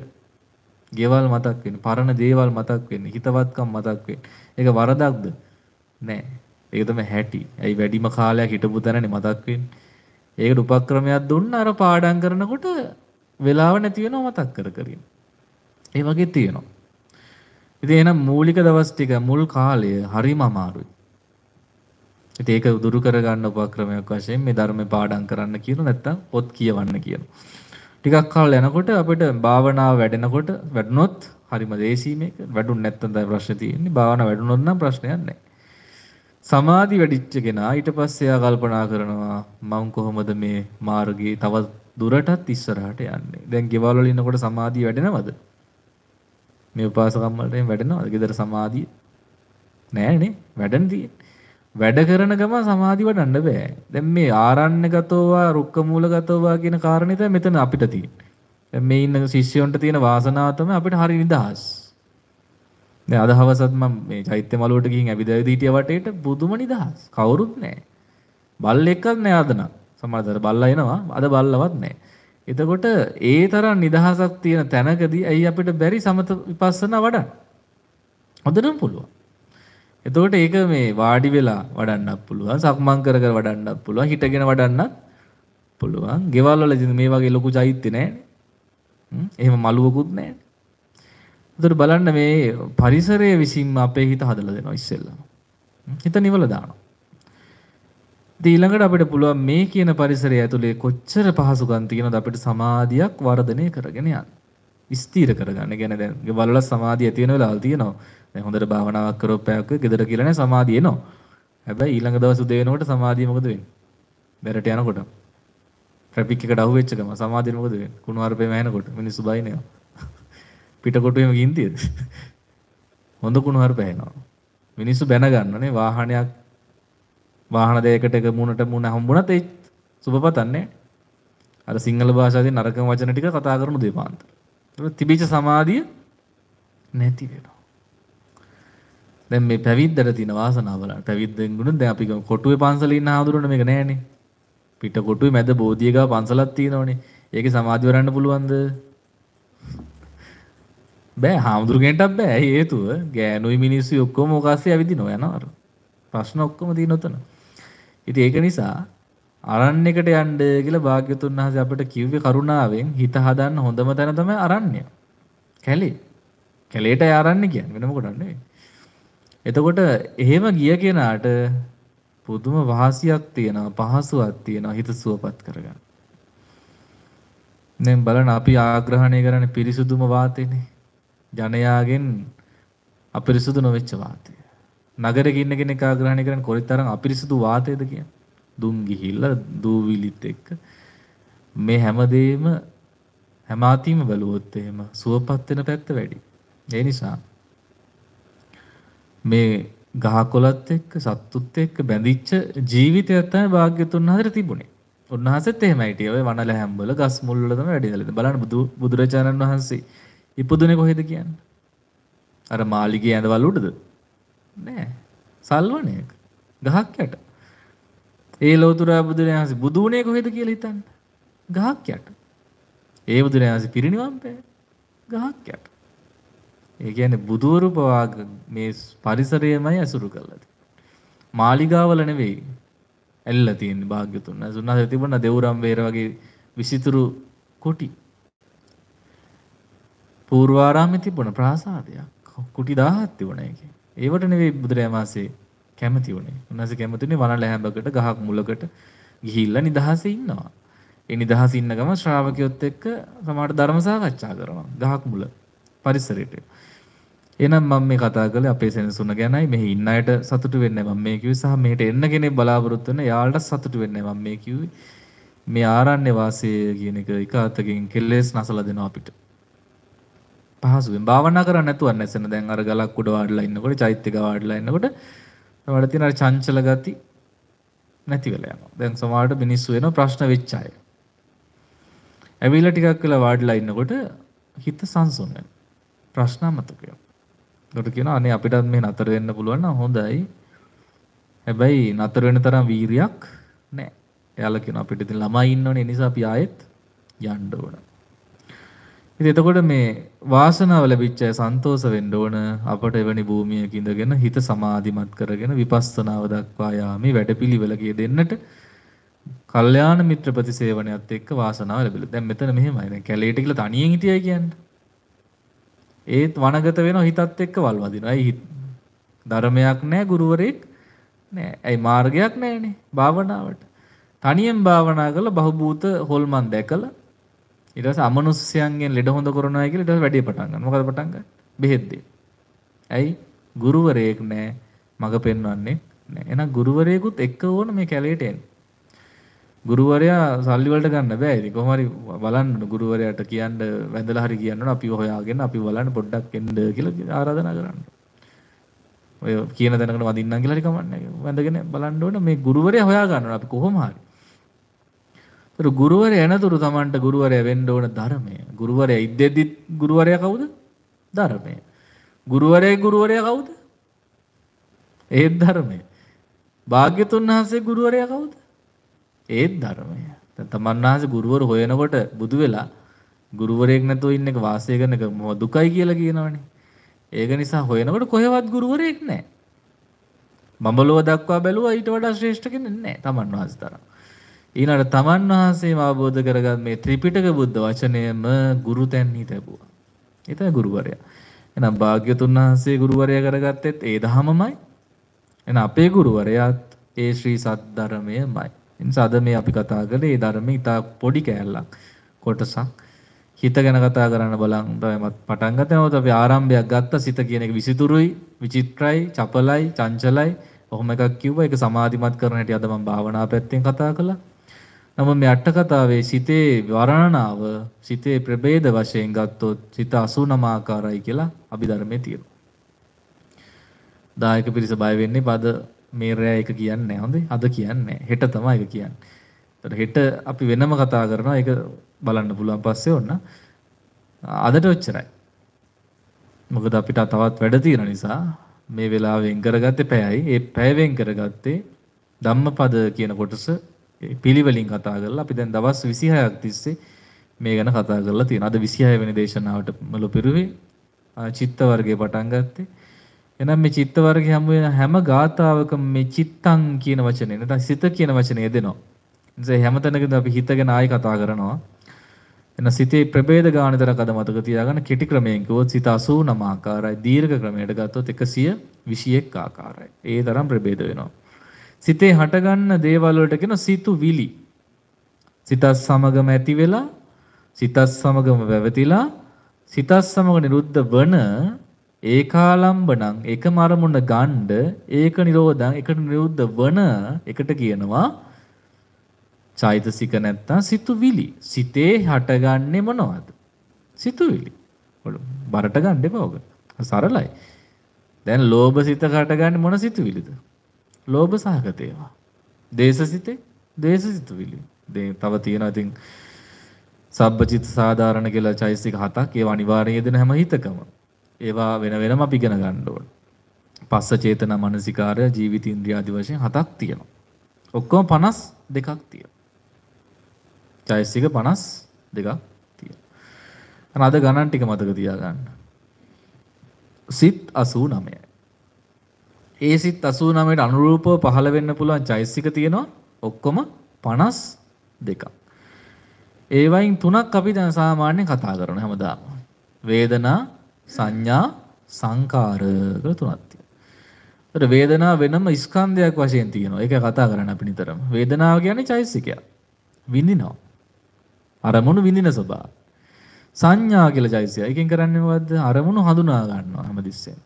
ගෙවල් මතක් වෙන්නේ, පරණ දේවල් මතක් වෙන්නේ, හිතවත්කම් මතක් වෙන්නේ. ඒක වරදක්ද? නෑ. ඒක තමයි හැටි. ඇයි වැඩිම කාලයක් හිටපු තැනනේ මතක් වෙන්නේ. ඒකට උපක්‍රමයක් දුන්න අර පාඩම් කරනකොට වෙලාව නැති වෙනවා මතක් කර කර. ඒ වගේ තියෙනවා. ඉතින් එහෙනම් මූලික දවස් ටික මුල් කාලය හරිම අමාරුයි. ඉතින් ඒක දුරු කර ගන්න උපක්‍රමයක් වශයෙන් මේ ධර්මේ පාඩම් කරන්න කියනවා, නැත්නම් පොත් කියවන්න කියනවා. ටිකක් කාලයක් යනකොට අපිට භාවනාව වැඩෙනකොට වැඩුණොත් හරිම දේශී මේක. වැඩුන්නේ නැත්නම් තමයි ප්‍රශ්නේ තියෙන්නේ. භාවනාව වැඩුණොත් නම් ප්‍රශ්නයක් නැහැ. සමාධි වැඩිච්ච කෙනා ඊට පස්සේ ආ කල්පනා කරනවා මම කොහොමද මේ මාර්ගයේ තව දුරටත් ඉස්සරහට යන්නේ. දැන් ගෙවල් වල ඉන්නකොට සමාධිය වැඩෙනවද? මේ උපාසකම් වලට එහෙම වැඩෙනවද? ගෙදර සමාධිය නෑනේ වැඩන් තියෙන්නේ. වැඩ කරන ගම සමාධි වඩන්න බෑ. දැන් මේ ආරණ්‍යගතෝවා රුක්කමූලගතෝවා කියන කාරණේ තමයි මෙතන අපිට තියෙන්නේ. දැන් මේ ඉන්න ශිෂ්‍යයන්ට තියෙන වාසනාව තමයි අපිට හරිය නිදහස්. දැන් අද හවසත් මම මේ චෛත්‍ය මළුවට ගිහින් ඇවිදවි දීටිය වටේට බුදුම නිදහස්. කවුරුත් නෑ. බල්ලෙක්වත් නෑ අද නම්. සමහරවිට බල්ලා එනවා. අද බල්ලවත් නෑ. එතකොට ඒ තරම් නිදහසක් තියෙන තැනකදී ඇයි අපිට බැරි සමත විපස්සනා වඩන්න? හොඳටම පුළුවන්. එතකොට ඒක මේ වාඩි වෙලා වඩන්නත් පුළුවන්, සක්මන් කර කර වඩන්නත් පුළුවන්, හිටගෙන වඩන්නත් පුළුවන්. ගෙවල් වල ඉතින් මේ වගේ ලොකු චෛත්‍ය නැහැනේ. එහෙම මළුවකුත් නැහැ. එතකොට බලන්න මේ පරිසරය විසින්ම අපේ හිත හදලා දෙනවා ඉස්සෙල්ලම. හිත නිවල දානවා. ඊළඟට අපිට පුළුවන් මේ කියන පරිසරය ඇතුලේ කොච්චර පහසුකම් තියෙනවද අපිට සමාධියක් වර්ධනය කරගෙන යන්න. ස්ථීර කරගන්න. ඒ කියන්නේ දැන් ගෙවල් වල සමාධිය ඇති වෙන වෙලාවල් තියෙනවා. දැන් හොඳට භාවනාවක් කරොප්පයක් ගෙදර කියලා නෑ සමාධිය එනවා. හැබැයි ඊළඟ දවස් උදේ වෙනකොට සමාධිය මොකද වෙන්නේ? බැරට යනකොට ට්‍රැෆික් එකට අහුවෙච්ච ගම සමාධිය මොකද වෙන්නේ? කුණුහරුපේ මැහෙනකොට මිනිස්සු බයිනවා. පිටකොටුවේම ගින්තියද? හොඳ කුණුහරුපේ එනවා. මිනිස්සු බැන ගන්නනේ වාහනයක් වාහන දෙයකට එක මුණට මුණ හම්බුණත් ඒ සුබපතන්නේ. අර සිංහල භාෂාවෙන් නරකම වචන ටික කතා කරන දෙපාන්තර. තිබිච්ච සමාධිය නැති වෙනවා. දැන් මේ පැවිද්දට තියෙන වාසනාව බලන්න. පැවිද්දෙන් ගුණ දැන් අපි කොටුවේ පන්සලේ ඉන්න ආඳුරන මේක නෑනේ. පිට කොටුවේ මැද බෝධිය ගාව පන්සලක් තියෙනවනේ. ඒකේ සමාධිය වරන්න පුළුවන්ද? බෑ, ආඳුරගෙන්ටත් බෑ. ඒ හේතුව ගෑනුයි මිනිස්සු ඔක්කොම ඔකාස්සේ ඇවිදිනව යනවා. ප්‍රශ්න ඔක්කොම තියෙන උතන. ඉතින් ඒක නිසා අරණ්‍යයකට යන්න කියලා භාග්‍යතුන් වහන්සේ අපිට කිව්වේ කරුණාවෙන් හිත හදන්න හොඳම තැන තමයි අරණ්‍ය. කැලේ. කැලේට යආරණ්‍ය කියන්නේ වෙන මොකටද නෙවෙයි. එතකොට එහෙම ගිය කෙනාට පුදුම වාසියක් තියෙනවා, පහසුවක් තියෙනවා හිත සුවපත් කරගන්න. දැන් බලන්න අපි ආග්‍රහණය කරන්නේ පිරිසුදුම වාතයනේ. ජනයාගෙන් අපිරිසුදු නොවෙච්ච වාතය. නගරෙක ඉන්න කෙනෙක් ආග්‍රහණය කරන්නේ කොරිතරම් අපිරිසුදු වාතයද කියන්නේ. දුම් ගිහිල්ලා දූවිලිත් එක්ක මේ හැමදේම හැමාතීම බැලුවොත් එහෙම සුවපත් වෙන පැත්ත වැඩි. ඒ නිසා මේ ගහකොළත් එක්ක සත්තුත් එක්ක බැඳිච්ච ජීවිතයක් තමයි භාග්‍යතුන් වහන්සේට තිබුණේ. උන්වහන්සේත් එහෙමයි හිටියේ. ඔය වනල හැම්බල ගස් මුල් වල තමයි වැඩි ඉඳලා. බලන්න බුදුරජාණන් වහන්සේ ඉපදුනේ කොහෙද කියන්නේ? අර මාලිගයේ ඇඳවල උඩද? නෑ. සල්වණයක. ගහක් යට. ඒ ලෝතුරා බුදුරජාණන්සේ බුදු වුණේ කොහෙද කියලා හිතන්න. ගහක් යට. ඒ බුදුරජාණන්සේ පිරිනිවන් පෑ ගහක් යට. ඒ කියන්නේ බුදවරු පවාග මේ පරිසරයමයි අසුරු කරලා තියෙන්නේ. මාලිගාවල නෙවෙයි ඇල්ලලා තියෙන්නේ භාග්‍යතුන්. සුණාසේ තිබුණා දෙවුරම් වේර වගේ විසිතුරු කුටි. පූර්වාරාමේ තිබුණ ප්‍රාසාදයක් කුටි 1000ක් තිබුණා ඒකේ. ඒවට නෙවෙයි බුදුරජාණන්සේ කැමති උනේ. උන්වහන්සේ කැමතිනේ වනලැහැඹකට ගහක් මුලකට ගිහිල්ලා නිදහසේ ඉන්නවා. ඒ නිදහසේ ඉන්න ගම ශ්‍රාවකයොත් එක්ක සමහර ධර්ම සාකච්ඡා කරනවා. ගහක් මුල පරිසරයට. එහෙනම් මම මේ කතා කරලා අපේ සෙනසුන ගැනයි. මෙහි ඉන්න අයට සතුටු වෙන්නේ මම මේ කිව්වේ සහ මෙහෙට එන්න කෙනෙක් බලාපොරොත්තු වෙන යාළුවට සතුටු වෙන්නේ මම මේ කිව්වේ. මේ ආරණ්‍ය වාසය කියන එක එකwidehatකින් කෙලෙස් නැසලා දෙනවා අපිට. පහසුවෙන් භාවනා කරන්නේ නැතුව නැසෙන දැන් අර ගලක් උඩ වාඩිලා ඉන්නකොට චෛත්‍ය ගාව වාඩිලා ඉන්නකොට වල තියෙන අර චංචල ගති නැති වෙලා යනවා. දැන් සමහරට මිනිස්සු වෙන ප්‍රශ්න වෙච්ච අය. ඇවිල්ලා ටිකක් වෙලා වාඩිලා ඉන්නකොට හිත සංසුන් වෙනවා. ප්‍රශ්න මතක වෙනවා. ඒකට කියනවා අනේ අපිටත් මේ නතර වෙන්න පුළුවන් නම් හොඳයි. හැබැයි නතර වෙන තරම් වීරියක් නැහැ. එයාලා කියනවා අපිට ඉතින් ළමයි ඉන්නෝනේ. ඒ නිසා අපි ආයෙත් යන්න ඕන. ඉතින් එතකොට මේ වාසනාව ලැබිච්ච සන්තෝෂ වෙන්න ඕන අපට එවැනි භූමියක ඉඳගෙන හිත සමාධිමත් කරගෙන විපස්සනාව දක්වා යාමේ වැඩපිළිවෙල කිය දෙන්නට කල්යාණ මිත්‍ර ප්‍රතිසේවණයත් එක්ක වාසනාව ලැබිලා. දැන් මෙතන මෙහෙමයි. දැන් කැලේට කියලා තනියෙන් හිටියයි කියන්නේ. ඒත් වනගත වෙනවා හිතත් එක්ක වල් වදිනවා. ඒ ධර්මයක් නැහැ, ගුරුවරයෙක් නැහැ. ඒ මාර්ගයක් නැහැනේ භාවනාවට. තනියෙන් භාවනා කළා බහූබූත හොල්මන් දැකලා ඊට පස්සේ අමනුෂ්‍යයන්ගෙන් ලෙඩ හොඳ කරනවා කියලා ඊට පස්සේ වැඩේ පටන් ගන්න. මොකද පටන් ගන්න? බෙහෙත් දෙන්න. ඇයි? ගුරුවරයෙක් නෑ, මග පෙන්වන්නේ නෑ. එහෙනම් ගුරුවරයෙකුත් එක්ක ඕන මේ කැලේට එන්න. ගුරුවරයා සල්ලි වලට ගන්න බෑ. ඉතින් කොහොම හරි බලන්න ගුරුවරයාට කියන්න වැඳලා හරි කියන්න ඕන අපිව හොයාගෙන අපි බලන්න පොඩ්ඩක් එන්න කියලා ආරාධනා කරන්න. ඔය කියන දැනකට වඳින්නම් කියලා හරි කමන්නේ නෑ. වැඳගෙන බලන්න ඕන මේ ගුරුවරයා හොයා ගන්න ඕන අපි කොහොම හරි. ඒතර ගුරුවරය එනතුරු Tamanට ගුරුවරය වෙන්න ඕන ධර්මය. ගුරුවරය ඉද්දෙද්දි ගුරුවරයා කවුද? ධර්මය. ගුරුවරයා කවුද? ඒ ධර්මය. භාග්‍යතුන් වහන්සේ ගුරුවරයා කවුද? ඒ ධර්මය. දැන් Taman වහන්සේ ගුරුවරු හොයනකොට බුදු වෙලා ගුරුවරයෙක් නැතුව ඉන්න එක වාසය කරන එක දුකයි කියලා කියනවනේ. ඒක නිසා හොයනකොට කොහෙවත් ගුරුවරයෙක් නැහැ. මඹලොව දක්වා බැලුවා ඊට වඩා ශ්‍රේෂ්ඨ කෙනෙක් නැහැ Taman වහන්සේ තරම්. ඊළඟට තමන් වහන්සේම අවබෝධ කරගත් මේ ත්‍රිපිටක බුද්ධ වචනයම ගුරු තැන්හි තිබුවා. ඒ තමයි ගුරුවරයා. එහෙනම් භාග්‍යතුන් වහන්සේ ගුරුවරයා කරගත්තෙත් ඒ දහමමයි. එහෙනම් අපේ ගුරුවරයාත් ඒ ශ්‍රී සද්ධර්මයමයි. එනිසා අද මේ අපි කතා කරන්නේ මේ ධර්මයේ ඉතා පොඩි කෑල්ලක් කොටසක්. හිත ගැන කතා කරන්න බලන් තමයිමත් පටන් ගන්නකොට අපි ආරම්භයක් ගත්තා. සිත කියන එක විසිතුරුයි, විචිත්‍රයි, චපලයි, චංචලයි. කොහොම එකක් කිව්වා. ඒක සමාධිමත් කරන හැටි අද මම භාවනා පැත්තෙන් කතා කළා. නමුත් මේ අට කතාවේ සිතේ වර්ණනාව සිතේ ප්‍රභේද වශයෙන් ගත්තොත් සිත 89 ආකාරයි කියලා අභිධර්මයේ තියෙනවා. දායක පිරිස බය වෙන්නේ බද මේ රෑ එක කියන්නේ නැහැ. හොඳයි. අද කියන්නේ හෙට තමයි ඒක කියන්නේ. ඒතර හෙට අපි වෙනම කතා කරනවා. ඒක බලන්න පුළුවන් පස්සේ ඕන. අදට ඔච්චරයි. මොකද අපිට තවත් වැඩ තියෙන නිසා මේ වෙලාවෙන් කරගත්තේ පැයයි. ඒ පැය වෙන් කරගත්තේ ධම්මපද කියන කොටස පිළිවෙලින් කතා කරලා අපි දැන් දවස් 26ක් තිස්සේ මේ ගැන කතා කරලා තියෙනවා. අද 26 වෙනි දේශනාවට මුල පෙරුවේ චිත්ත වර්ගය පටන් ගත්තේ. එහෙනම් මේ චිත්ත වර්ගය හැම වෙන හැම ගාථාවකම මේ චිත්තං කියන වචනේ නැත්නම් සිත කියන වචනේ දෙනවා. එනිසා හැමතැනකදී අපි හිත ගැන ආයි කතා කරනවා. එහෙනම් සිතේ ප්‍රභේද ගානතර කද මතක තියාගන්න. කෙටි ක්‍රමයෙන් කිව්වොත් සිත 89 ආකාරයි. දීර්ඝ ක්‍රමයට ගත්තොත් 121 ආකාරයි. ඒ තරම් ප්‍රභේද වෙනවා. සිතේ හටගන්න දේවල් වලට කියන සිතුවිලි. සිතත් සමගම ඇති වෙලා, සිතත් සමගම වැවතිලා, සිතත් සමග නිරුද්ධ වන ඒකාලම්බණං එකම අරමුණ ගන්න, ඒක නිරෝධං එකට නිරුද්ධ වන එකට කියනවා චෛතසික නැත්තම් සිතුවිලි. සිතේ හටගන්නේ මොනවද? සිතුවිලි. බරට ගන්න එපා ඔක. සරලයි. දැන් ලෝභ සිත හටගන්නේ මොන සිතුවිලිද? ලෝභ සහගත ඒවා. දේශසිතේ දේශසිතුවිලි. තව තියෙනවා ඉතින් සබ්බචිත්ත සාධාරණ කියලා චෛතසික 7ක්. ඒවා අනිවාර්යයෙන් දෙන හැම හිතකම. ඒවා වෙන වෙනම අපි ඉගෙන ගන්න ඕන. පස්ස චේතනා මනසිකාරය ජීවිත ඉන්ද්‍රිය ආදී වශයෙන් 7ක් තියෙනවා. ඔක්කොම 52ක් තියෙනවා. චෛතසික 52ක් තියෙනවා. අද ගණන් ටික මතක තියාගන්න. සිත් 89යි. ඒ සිත් 89ට අනුරූපව පහළ වෙන්න පුළුවන් චෛතසික තියෙනවා ඔක්කොම 52ක්. ඒ වයින් තුනක් අපි දැන් සාමාන්‍යයෙන් කතා කරන හැමදාම. වේදනා, සංඥා, සංකාර කියලා තුනක් තියෙනවා. වේදනා වෙනම ස්කන්ධයක් වශයෙන් තියෙනවා. ඒක කතා කරන්න අපි නිතරම. වේදනාව කියන්නේ චෛතසිකයක්. විඳිනවා. අරමුණු විඳින ස්වභාව. සංඥා කියලා චෛතසිකය. ඒකෙන් කරන්නේ මොකද්ද? අරමුණු හඳුනා ගන්නවා හැමදෙස්සෙම.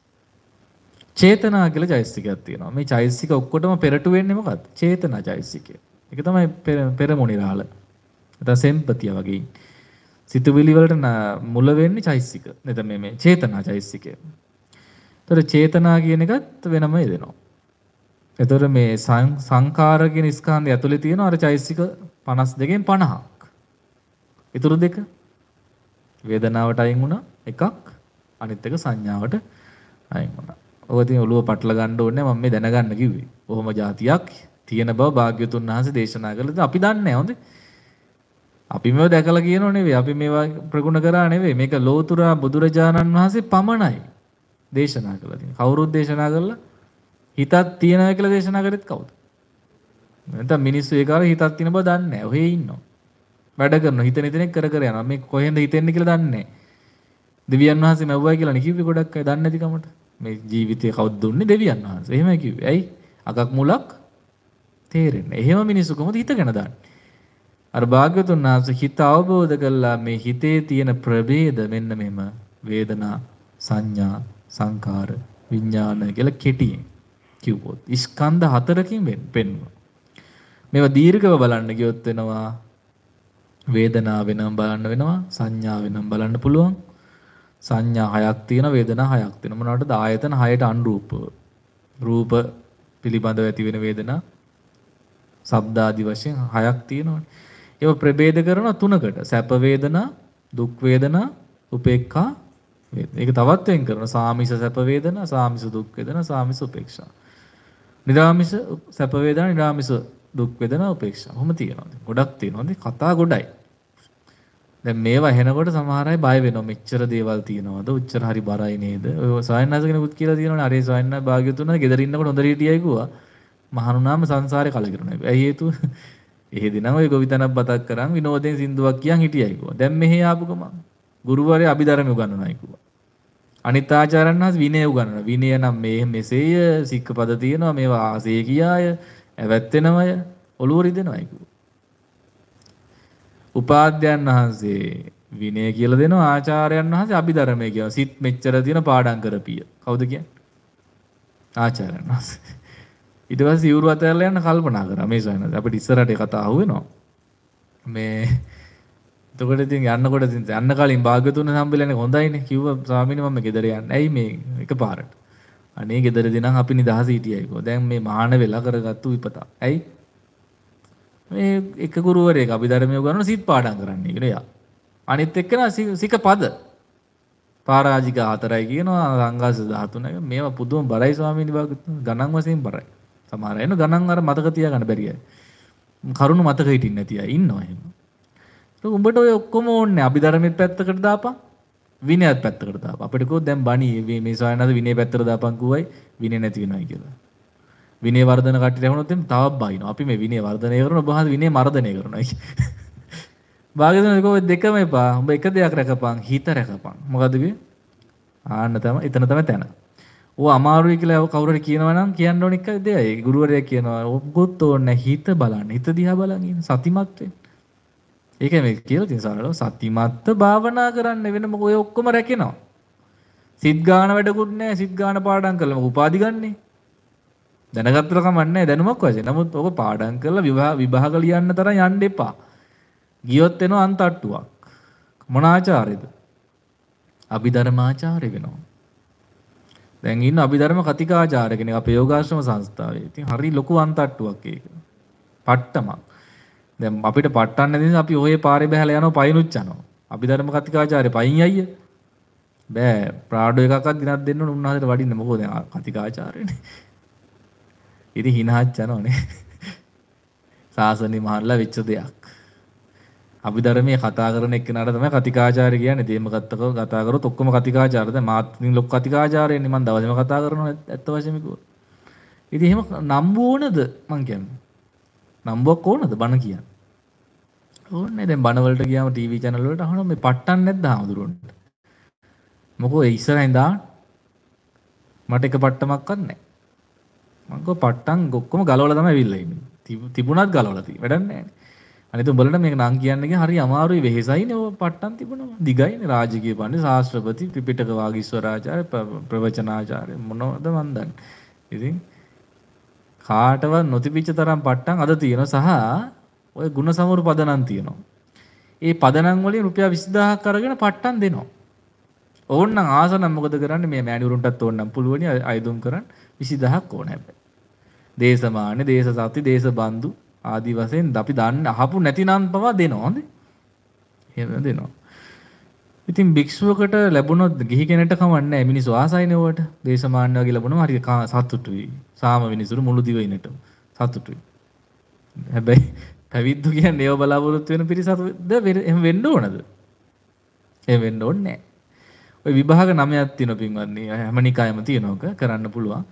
චේතනා කියලා චෛතසිකයක් තියෙනවා. මේ චෛතසික ඔක්කොටම පෙරටු වෙන්නේ මොකක්ද? චේතනා චෛතසිකය. ඒක තමයි පෙරමුණිරාල. නැත්නම් සෙම්පතිය වගේ. සිතුවිලි වලට මුල වෙන්නේ චෛතසික. නැත්නම් මේ චේතනා චෛතසිකය. ඒතර චේතනා කියන එකත් වෙනම එදෙනවා. ඒතර මේ සංකාර කියන ස්කන්ධය ඇතුලේ තියෙන අර චෛතසික 52න් 50ක්. ඊතුරු දෙක වේදනාවට අයින් වුණා. එකක් අනිත් එක සංඥාවට අයින් වුණා. ඔය ඉතින් ඔළුව පටල ගන්න ඕනේ මම මේ දැනගන්න කිව්වේ. කොහොම જાතියක් තියෙන බව භාග්‍යතුන් වහන්සේ දේශනා කළා. අපි දන්නේ නැහැ. හොඳේ. අපි මේව දැකලා කියනෝ නෙවෙයි, අපි මේවා ප්‍රගුණ කරා නෙවෙයි, මේක ලෝතුරා බුදුරජාණන් වහන්සේ පමණයි දේශනා කළා තියෙන්නේ. කවුරුත් දේශනා කළා? හිතක් තියනවා කියලා දේශනා කරෙත් කවුද? නැත්නම් මිනිස්සු ඒ කාලේ හිතක් තියෙන බව දන්නේ නැහැ. ඔහේ ඉන්නවා. වැඩ කරනවා. හිතන ඉතනෙක් කර කර යනවා. මේ කොහෙන්ද හිතෙන්නේ කියලා දන්නේ නැහැ. දෙවියන් වහන්සේ මැව්වයි කියලා නේ කිව්වේ ගොඩක් අය දන්නේ නැති කමට. මේ ජීවිතේ කවුද දුන්නේ? දෙවියන් වහන්සේ. එහෙමයි කිව්වේ. ඇයි? අගක් මුලක් තේරෙන්නේ. එහෙම මිනිස්සු කොහොමද හිතගෙන දාන්නේ? අර භාග්‍යවතුන් වහන්සේ හිත අවබෝධ කළා මේ හිතේ තියෙන ප්‍රභේද මෙන්න මෙම වේදනා සංඥා සංකාර විඥාන කියලා කෙටියෙන් කිව්වොත් ස්කන්ධ හතරකින් වෙන්නවා. මේවා දීර්ඝව බලන්න ගියොත් වෙනවා වේදනාව වෙනම බලන්න වෙනවා, සංඥාව වෙනම බලන්න පුළුවන්. සංඥා හයක් තියෙනවා, වේදනා හයක් තියෙනවා. මොනවටද? ආයතන හයට අනුරූපව රූප පිළිබඳව ඇති වෙන වේදනා ශබ්ද ආදී වශයෙන් හයක් තියෙනවානේ. ඒව ප්‍රභේද කරනවා තුනකට. සැප වේදනා, දුක් වේදනා, උපේක්ඛා වේදනා. ඒක තවත් වෙන් කරනවා. සාමිස සැප වේදනා, සාමිස දුක් වේදනා, සාමිස උපේක්ෂා. නිරාමිස සැප වේදනා, නිරාමිස දුක් වේදනා, උපේක්ෂා. කොහොම තියෙනවද? ගොඩක් තියෙනවානේ. කතා ගොඩයි. දැන් මේවා හෙනකොට සමහර අය බය වෙනවා. මෙච්චර දේවල් තියෙනවද? උච්චර හරි බරයි නේද? ඔය සායනාස කෙනෙකුත් කියලා තියෙනවනේ. අරේ සායනා භාග්‍යතුන් වහන්සේ ගෙදර ඉන්නකොට හොඳට හිටියයි කිව්වා. මහණුනාම සංසාරේ කලකිරුණා. ඇයි හේතුව? එහෙදිනම් ඔය ගොවිතැනක් බතක් කරන් විනෝදයෙන් සින්දුවක් කියන් හිටියයි කිව්වා. දැන් මෙහෙ ආපු ගමන් ගුරුවරයා අභිධර්ම උගන්වනවායි කිව්වා. අනිත් ආචාර්යන් වහන්සේ විනය උගන්වනවා. විනය නම් මේ මෙසේය, සික්කපද තියෙනවා, මේවා ආසේ කියාය, ඇවැත් වෙනවය, ඔලුව රිදෙනවායි කිව්වා. උපාධ්‍යයන් වහන්සේ විනය කියලා දෙනවා, ආචාර්යයන් වහන්සේ අභිධර්මය කියනවා. සිත් මෙච්චර තියෙන පාඩම් කරපිය. කවුද කියන්නේ? ආචාර්යයන් වහන්සේ. ඊට පස්සේ ඉවුරු අතහැරලා යන කල්පනා කරා මේ සයනද අපිට ඉස්සරහට කතා අහුවෙනවා මේ. එතකොට ඉතින් යන්නකොට ඉතින් යන්න කලින් භාග්‍යතුන් සම්බෙලන්නේ හොඳයිනේ කිව්වා. ස්වාමීනි මම ගෙදර යන්න. ඇයි මේ එකපාරට? අනේ ගෙදරදී නම් අපි නිදහස හිටියයි කිව්වා. දැන් මේ මහාන වෙලා කරගත්තු විපත. ඇයි? මේ එක ගුරුවරයෙක් අභිධර්මය උගන්වන සිත් පාඩම් කරන්නේ කියලා යා. අනිත් එක්කන සිකපද පරාජික 4යි කියනවා, සංඝාස 13යි. මේවා පුදුම බරයි ස්වාමීනි. භාග්‍යතුන් ගණන් වශයෙන් බරයි. සමහර අය ගණන් අර මතක තියාගන්න බැරි අය. කරුණු මතක හිටින්නේ නැති අය ඉන්නවා එහෙම. ඒක උඹට ඔය ඔක්කොම ඕනේ. අභිධර්මයේ පැත්තකට දාපන්, විනයත් පැත්තකට දාපන්. අපිට කිව්වොත් දැන් බණී මේ සායනද විනය පැත්තට දාපන් කිව්වයි විනය නැති වෙනවා කියලා. විනය වර්ධන කට්ටිය වුණොත් එම් තවත් බයිනවා. අපි මේ විනය වර්ධනය කරනවා, ඔබ හද විනය මර්ධනය කරනවා. භාග්‍යවතුන් කිව්වා දෙකම එපා. උඹ එක දෙයක් රැකපන්, හිත රැකපන්. මොකද කිව්වේ? ආන්න තමයි, එතන තමයි තැන. ඕ අමාරුයි කියලා කවුරු හරි කියනවා නම් කියන්න ඕන එක දෙයයි. ඒ ගුරුවරයා කියනවා ඔබත් ඕනේ හිත බලන්න. හිත දිහා බලන් ඉන්න සතිමත් වෙන්න. ඒකයි මේ කියලා තියෙන සාරලෝ සතිමත්ව භාවනා කරන්න වෙන මොකෝ ඔය ඔක්කොම රැකෙනවා. සිත් ගාන වැඩකුත් නැහැ. සිත් ගාන පාඩම් කළා මොකෝ උපාදි ගන්නෙ. දැනගත්තට කමක් නැහැ දැනුමක් වශයෙන්. නමුත් ඔක පාඩම් කරලා විභාග ලියන්න තරම් යන්න එපා. ගියොත් එනවා අන්තට්ටුවක්. මොන ආචාර්යද? අභිධර්මාචාර්ය වෙනවා. දැන් ඉන්න අභිධර්ම කතිකාචාර්ය කෙනෙක් අපේ යෝගාශ්‍රම සංස්ථාවේ. ඉතින් හරි ලොකු අන්තට්ටුවක් ඒක. පට්ටමක්. දැන් අපිට පට්ටන්න නැති නිසා අපි ඔහේ පාරේ බහලා යනවා, පයින්ුච් යනවා. අභිධර්ම කතිකාචාර්ය පයින් යයිය. බෑ ප්‍රාඩෝ එකක්වත් දිනක් දෙන්න ඕන උන්වහන්සේට වඩින්න. මොකෝ දැන් කතිකාචාර්යනේ. ඉතින් හිනහත් යනෝනේ. සාසනේ මහල්ලා වෙච්ච දෙයක්. අභිධර්මයේ කතා කරන එක්කෙනාට තමයි කතිකාචාර්ය කියන්නේ. දෙයම ගත්තකව කතා කරොත් ඔක්කොම කතිකාචාර්ය. දැන් මාත් ලොකු කතිකාචාර්යෙන්නේ. මම දවසේම කතා කරනවා ඇත්ත වශයෙන්ම කිව්වොත්. ඉතින් එහෙම නම්බු ඕනද මං කියන්නේ? නම්බුවක් ඕනද බණ කියන්නේ? ඕනේ. දැන් බණ වලට ගියාම ටීවී channel වලට අහනවා මේ පට්ටන් නැද්ද හඳුරන්නේ. මොකෝ ඒ ඉස්සරහින් දාන්න. මට එක පට්ටමක්වත් නැහැ. මං කෝ පට්ටන් ඔක්කොම ගලවලා තමයි අවිල්ලා ඉන්නේ. තිබුණත් ගලවලා තියෙන්නේ. වැඩක් නැහැ. අනිත් උඹලට මේක නම් කියන්නේ හරි අමාරුයි, වෙහෙසයිනේ. ඔය පට්ටම් තිබුණා දිගයිනේ. රාජකීය පන්නේ, ශාස්ත්‍රපති, ත්‍රිපිටක වාගීස්වරාචාර්ය, ප්‍රවචනාචාර්ය මොනවද මන් දන්නේ. ඉතින් කාටවත් නොතිබිච්ච තරම් පට්ටම් අද තියෙනවා. සහ ඔය ಗುಣ සමරුපදණන් තියෙනවා. ඒ පදණන් වලින් රුපියල් 20000ක් අරගෙන පට්ටම් දෙනවා. ඕන්නම් ආසනම් මොකද කරන්නේ? මේ මෑණිවරුන්ටත් ඕන්නම් පුළුවනි අයදුම් කරන් 20000ක් ඕන හැබැයි. දේශමාන්‍ය, දේශසත්ති, දේශබන්දු ආදි වශයෙන් අපි දන්න අහපු නැතිනම් පවා දෙනවා නේද? එහෙම දෙනවා. ඉතින් භික්ෂුවකට ලැබුණොත් ගිහි කෙනෙක්ට කමක් නැහැ. මිනිස්සු ආසයිනේ වට. දේශමාන්‍ය වගේ ලැබුණම හරි සතුටුයි. සාම විනිසුරු මුළු දිවයිනටම සතුටුයි. හැබැයි පැවිද්දු කියන්නේ ඒව බලාපොරොත්තු වෙන පිරිසක්ද එහෙම වෙන්න ඕනද? එහෙම වෙන්න ඕනේ නැහැ. ඔය විභාග 9ක් තියෙනවා පින්වත්නි. හැම නිකායෙම තියෙනවක කරන්න පුළුවන්.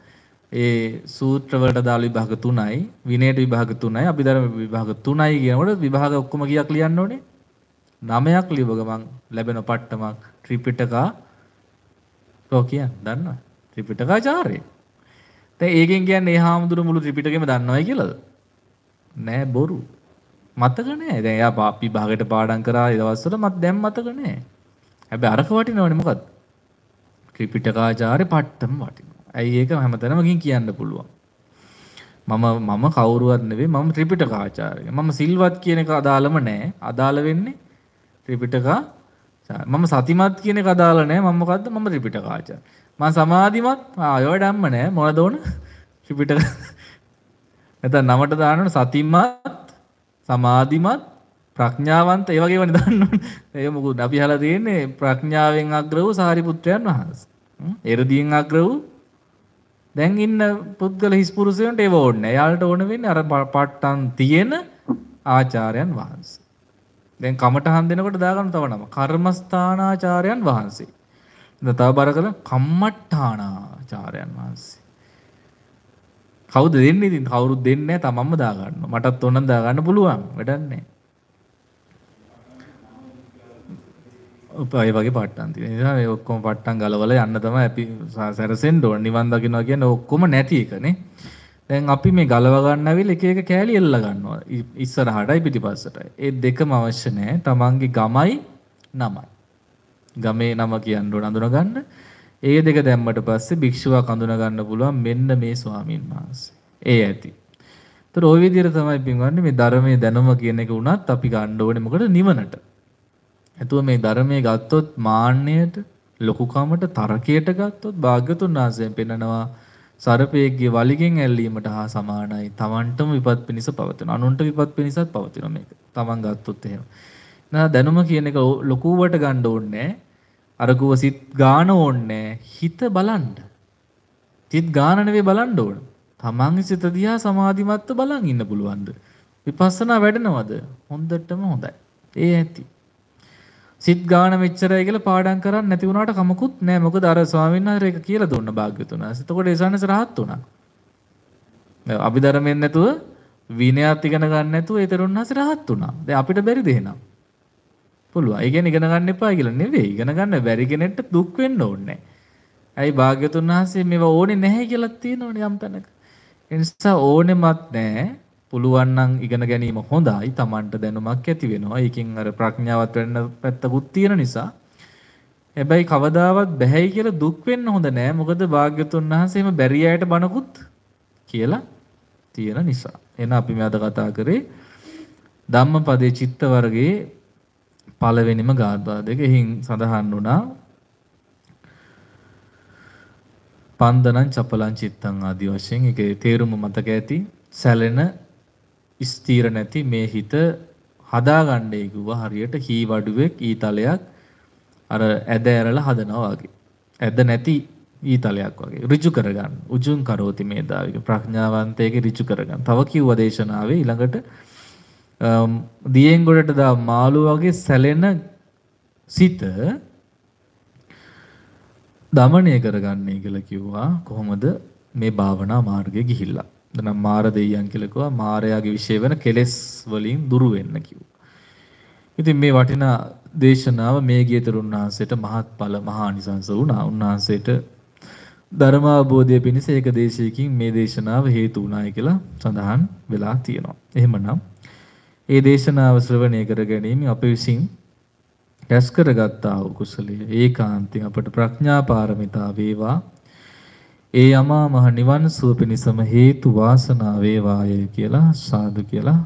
ඒ සූත්‍ර වලට දාලා විභාග 3යි, විනයට විභාග 3යි, අභිධර්ම විභාග 3යි කියනකොට විභාග ඔක්කොම කීයක් ලියන්න ඕනේ? 9ක් ලියව ගමන් ලැබෙන පට්ටමක් ත්‍රිපිටකා ලෝකියන් දන්නවා. ත්‍රිපිටකාචාර්ය. දැන් ඒකෙන් කියන්නේ හාමුදුරු මුළු ත්‍රිපිටකෙම දන්නවයි කියලාද? නෑ, බොරු. මතක නෑ. දැන් එයා පාපි භාගයට පාඩම් කරා ඒ දවස්වල මට දැන් මතක නෑ. හැබැයි අරක වටිනවනේ මොකද්ද? ත්‍රිපිටකාචාර්ය පට්ටම වටිනවා. ඇයි ඒක හැමතැනම කියන්න පුළුවන්. මම කවුරුවත් නෙවෙයි, මම ත්‍රිපිටකාචාර්ය. මම සිල්වත් කියන එක අදාළම නෑ. අදාළ වෙන්නේ ත්‍රිපිටකාචාර්ය. මම සතිමත් කියන එක අදාළ නෑ. මම මොකද්ද? මම ත්‍රිපිටකාචාර්ය. මම සමාධිමත් ඒව ඩම්ම නෑ. මොනවද ඕන? ත්‍රිපිටක. නැත්නම් නමට දානවනේ සතිමත්, සමාධිමත්, ප්‍රඥාවන්ත, ඒ වගේ වෙන්නේ දන්නවනේ. ඒක මොකද අපි අහලා තියෙන්නේ ප්‍රඥාවෙන් අග්‍ර වූ සාරිපුත්‍රයන් වහන්සේ. එරදීන් අග්‍ර වූ දැන් ඉන්න පුද්ගල හිස්පුරුෂයන්ට ඒව ඕනේ නැහැ. එයාලට ඕන වෙන්නේ අර පාට්ටන් තියෙන ආචාර්යයන් වහන්සේ. දැන් කමටහන් දෙනකොට දාගන්න තව නම කර්මස්ථානාචාර්යයන් වහන්සේ. ඉතින් තව බරකල කම්මට්ටානාචාර්යයන් වහන්සේ. කවුද දෙන්නේ? ඉතින් කවුරුත් දෙන්නේ නැහැ. තමන්ම දා ගන්නවා. මටත් ඕනනම් දා ගන්න පුළුවන්. වැඩක් නැහැ. ඔය වගේ පාඩම් තියෙන නිසා මේ ඔක්කොම පාඩම් ගලවලා යන්න තමයි අපි සැරසෙන්න ඕන. නිවන් දකින්නවා කියන්නේ ඔක්කොම නැති එකනේ. දැන් අපි මේ ගලව ගන්න අවිල එක එක කෑලි එල්ල ගන්නවා. ඉස්සරහටයි පිටිපස්සටයි. ඒ දෙකම අවශ්‍ය නැහැ. තමන්ගේ ගමයි නමයි. ගමේ නම කියන්න ඕන අඳුන ගන්න. ඒ දෙක දැම්මට පස්සේ භික්ෂුවක් අඳුනා ගන්න පුළුවන් මෙන්න මේ ස්වාමීන් වහන්සේ. ඒ ඇති. ඒතර ওই විදිහට තමයි පින්වන්නේ මේ ධර්මයේ දැනුම කියන එක උනත් අපි ගන්න ඕනේ මොකටද? නිවනට. එතුව මේ ධර්මයේ ගත්තොත් මාන්නයට, ලොකුකමට, තරකයට ගත්තොත් භාග්‍යතුන් වහන්සේ පෙන්නනවා සර්පයේගේ වලිගෙන් ඇල්ලීමට හා සමානයි. Tamanටම විපත් පිනිස පවතින. අනුන්ට විපත් පිනිසත් පවතින මේක. Taman ගත්තොත් එහෙම. නා දැනුම කියන එක ලොකුවට ගන්න ඕනේ නැහැ. අරගුව සිත් ගාන ඕන්නේ හිත බලන්න. සිත් ගාන නෙවෙයි බලන්න ඕන. තමන්ගේ සිත දිහා සමාධිමත්ව බලන් ඉන්න පුළුවන්ද? විපස්සනා වැඩනවද? හොඳටම හොඳයි. ඒ ඇති. සිත් ගාන මෙච්චරයි කියලා පාඩම් කරන්නේ නැති වුණාට කමකුත් නැහැ. මොකද අර ස්වාමීන් වහන්සේ ඒක කියලා දුන්න භාග්‍යතුන් වහන්සේ. එතකොට ඒ සානස රහත් වුණා. අභිධර්මයෙන් නැතුව විනයත් ඉගෙන ගන්න නැතුව ඒ තරුණ වහන්සේ රහත් වුණා. දැන් අපිට බැරිද එහෙනම්? පුළුවා. ඒ කියන්නේ ඉගෙන ගන්න එපා කියලා නෙවෙයි. ඉගෙන ගන්න බැරි කෙනෙක්ට දුක් වෙන්න ඕනේ නැහැ. ඇයි භාග්‍යතුන් වහන්සේ මේවා ඕනේ නැහැ කියලා තියෙනවනේ යම් තැනක. ඒ නිසා ඕනෙමත් නැහැ. පුළුවන් නම් ඉගෙන ගැනීම හොඳයි. Tamanට දැනුමක් ඇති වෙනවා. ඒකෙන් අර ප්‍රඥාවත් වෙන්න පැත්තකුත් තියෙන නිසා. හැබැයි කවදාවත් බැහැයි කියලා දුක් වෙන්න හොඳ නැහැ. මොකද භාග්‍යතුන් වහන්සේම බැරි අයට බණකුත් කියලා තියෙන නිසා. එහෙනම් අපි මේ අද කතා කරේ ධම්මපදයේ චිත්ත වර්ගයේ පළවෙනිම ගාථා දෙක. එහින් සඳහන් වුණා පන්දනං චපලං චිත්තං ආදී වශයෙන්. ඒකේ තේරුම මතක ඇති. සැලෙන ස්ථීර නැති මේ හිත හදාගන්නේ කිව්වා හරියට හී වඩුවෙක් ඊතලයක් අර ඇද ඇරලා හදනවා වගේ. ඇද නැති ඊතලයක් වගේ ඍජු කරගන්න. උජුං කරෝති මේ දාවික ප්‍රඥාවන්තයෙක් ඍජු කරගන්න. තව කිව්වා දේශනාවේ ඊළඟට දියෙන් ගොඩට දා මාළු වගේ සැලෙන සිත දමණය කරගන්නේ කියලා කිව්වා. කොහොමද? මේ භාවනා මාර්ගයේ ගිහිල්ලා. එතන මාර දෙයියන් කියලා කිව්වා. මායාවේ විශේෂ වෙන කෙලෙස් වලින් දුරු වෙන්න කිව්වා. ඉතින් මේ වටිනා දේශනාව මේ ගියතරුන් වහන්සේට මහත්ඵල මහානිසංස වුණා. උන්වහන්සේට ධර්මාභෝධය පිණිස ඒක දේශයකින් මේ දේශනාව හේතු වුණායි කියලා සඳහන් වෙලා තියෙනවා. එහෙමනම් ඒ දේශනාව ශ්‍රවණය කර ගැනීම අප විසින් රැස් කරගත්තා වූ කුසලයේ ඒකාන්තයෙන් අපට ප්‍රඥා පාරමිතා වේවා. ඒ අමා මහ නිවන් සුව පිණසම හේතු වාසනා වේවාය කියලා සාදු කියලා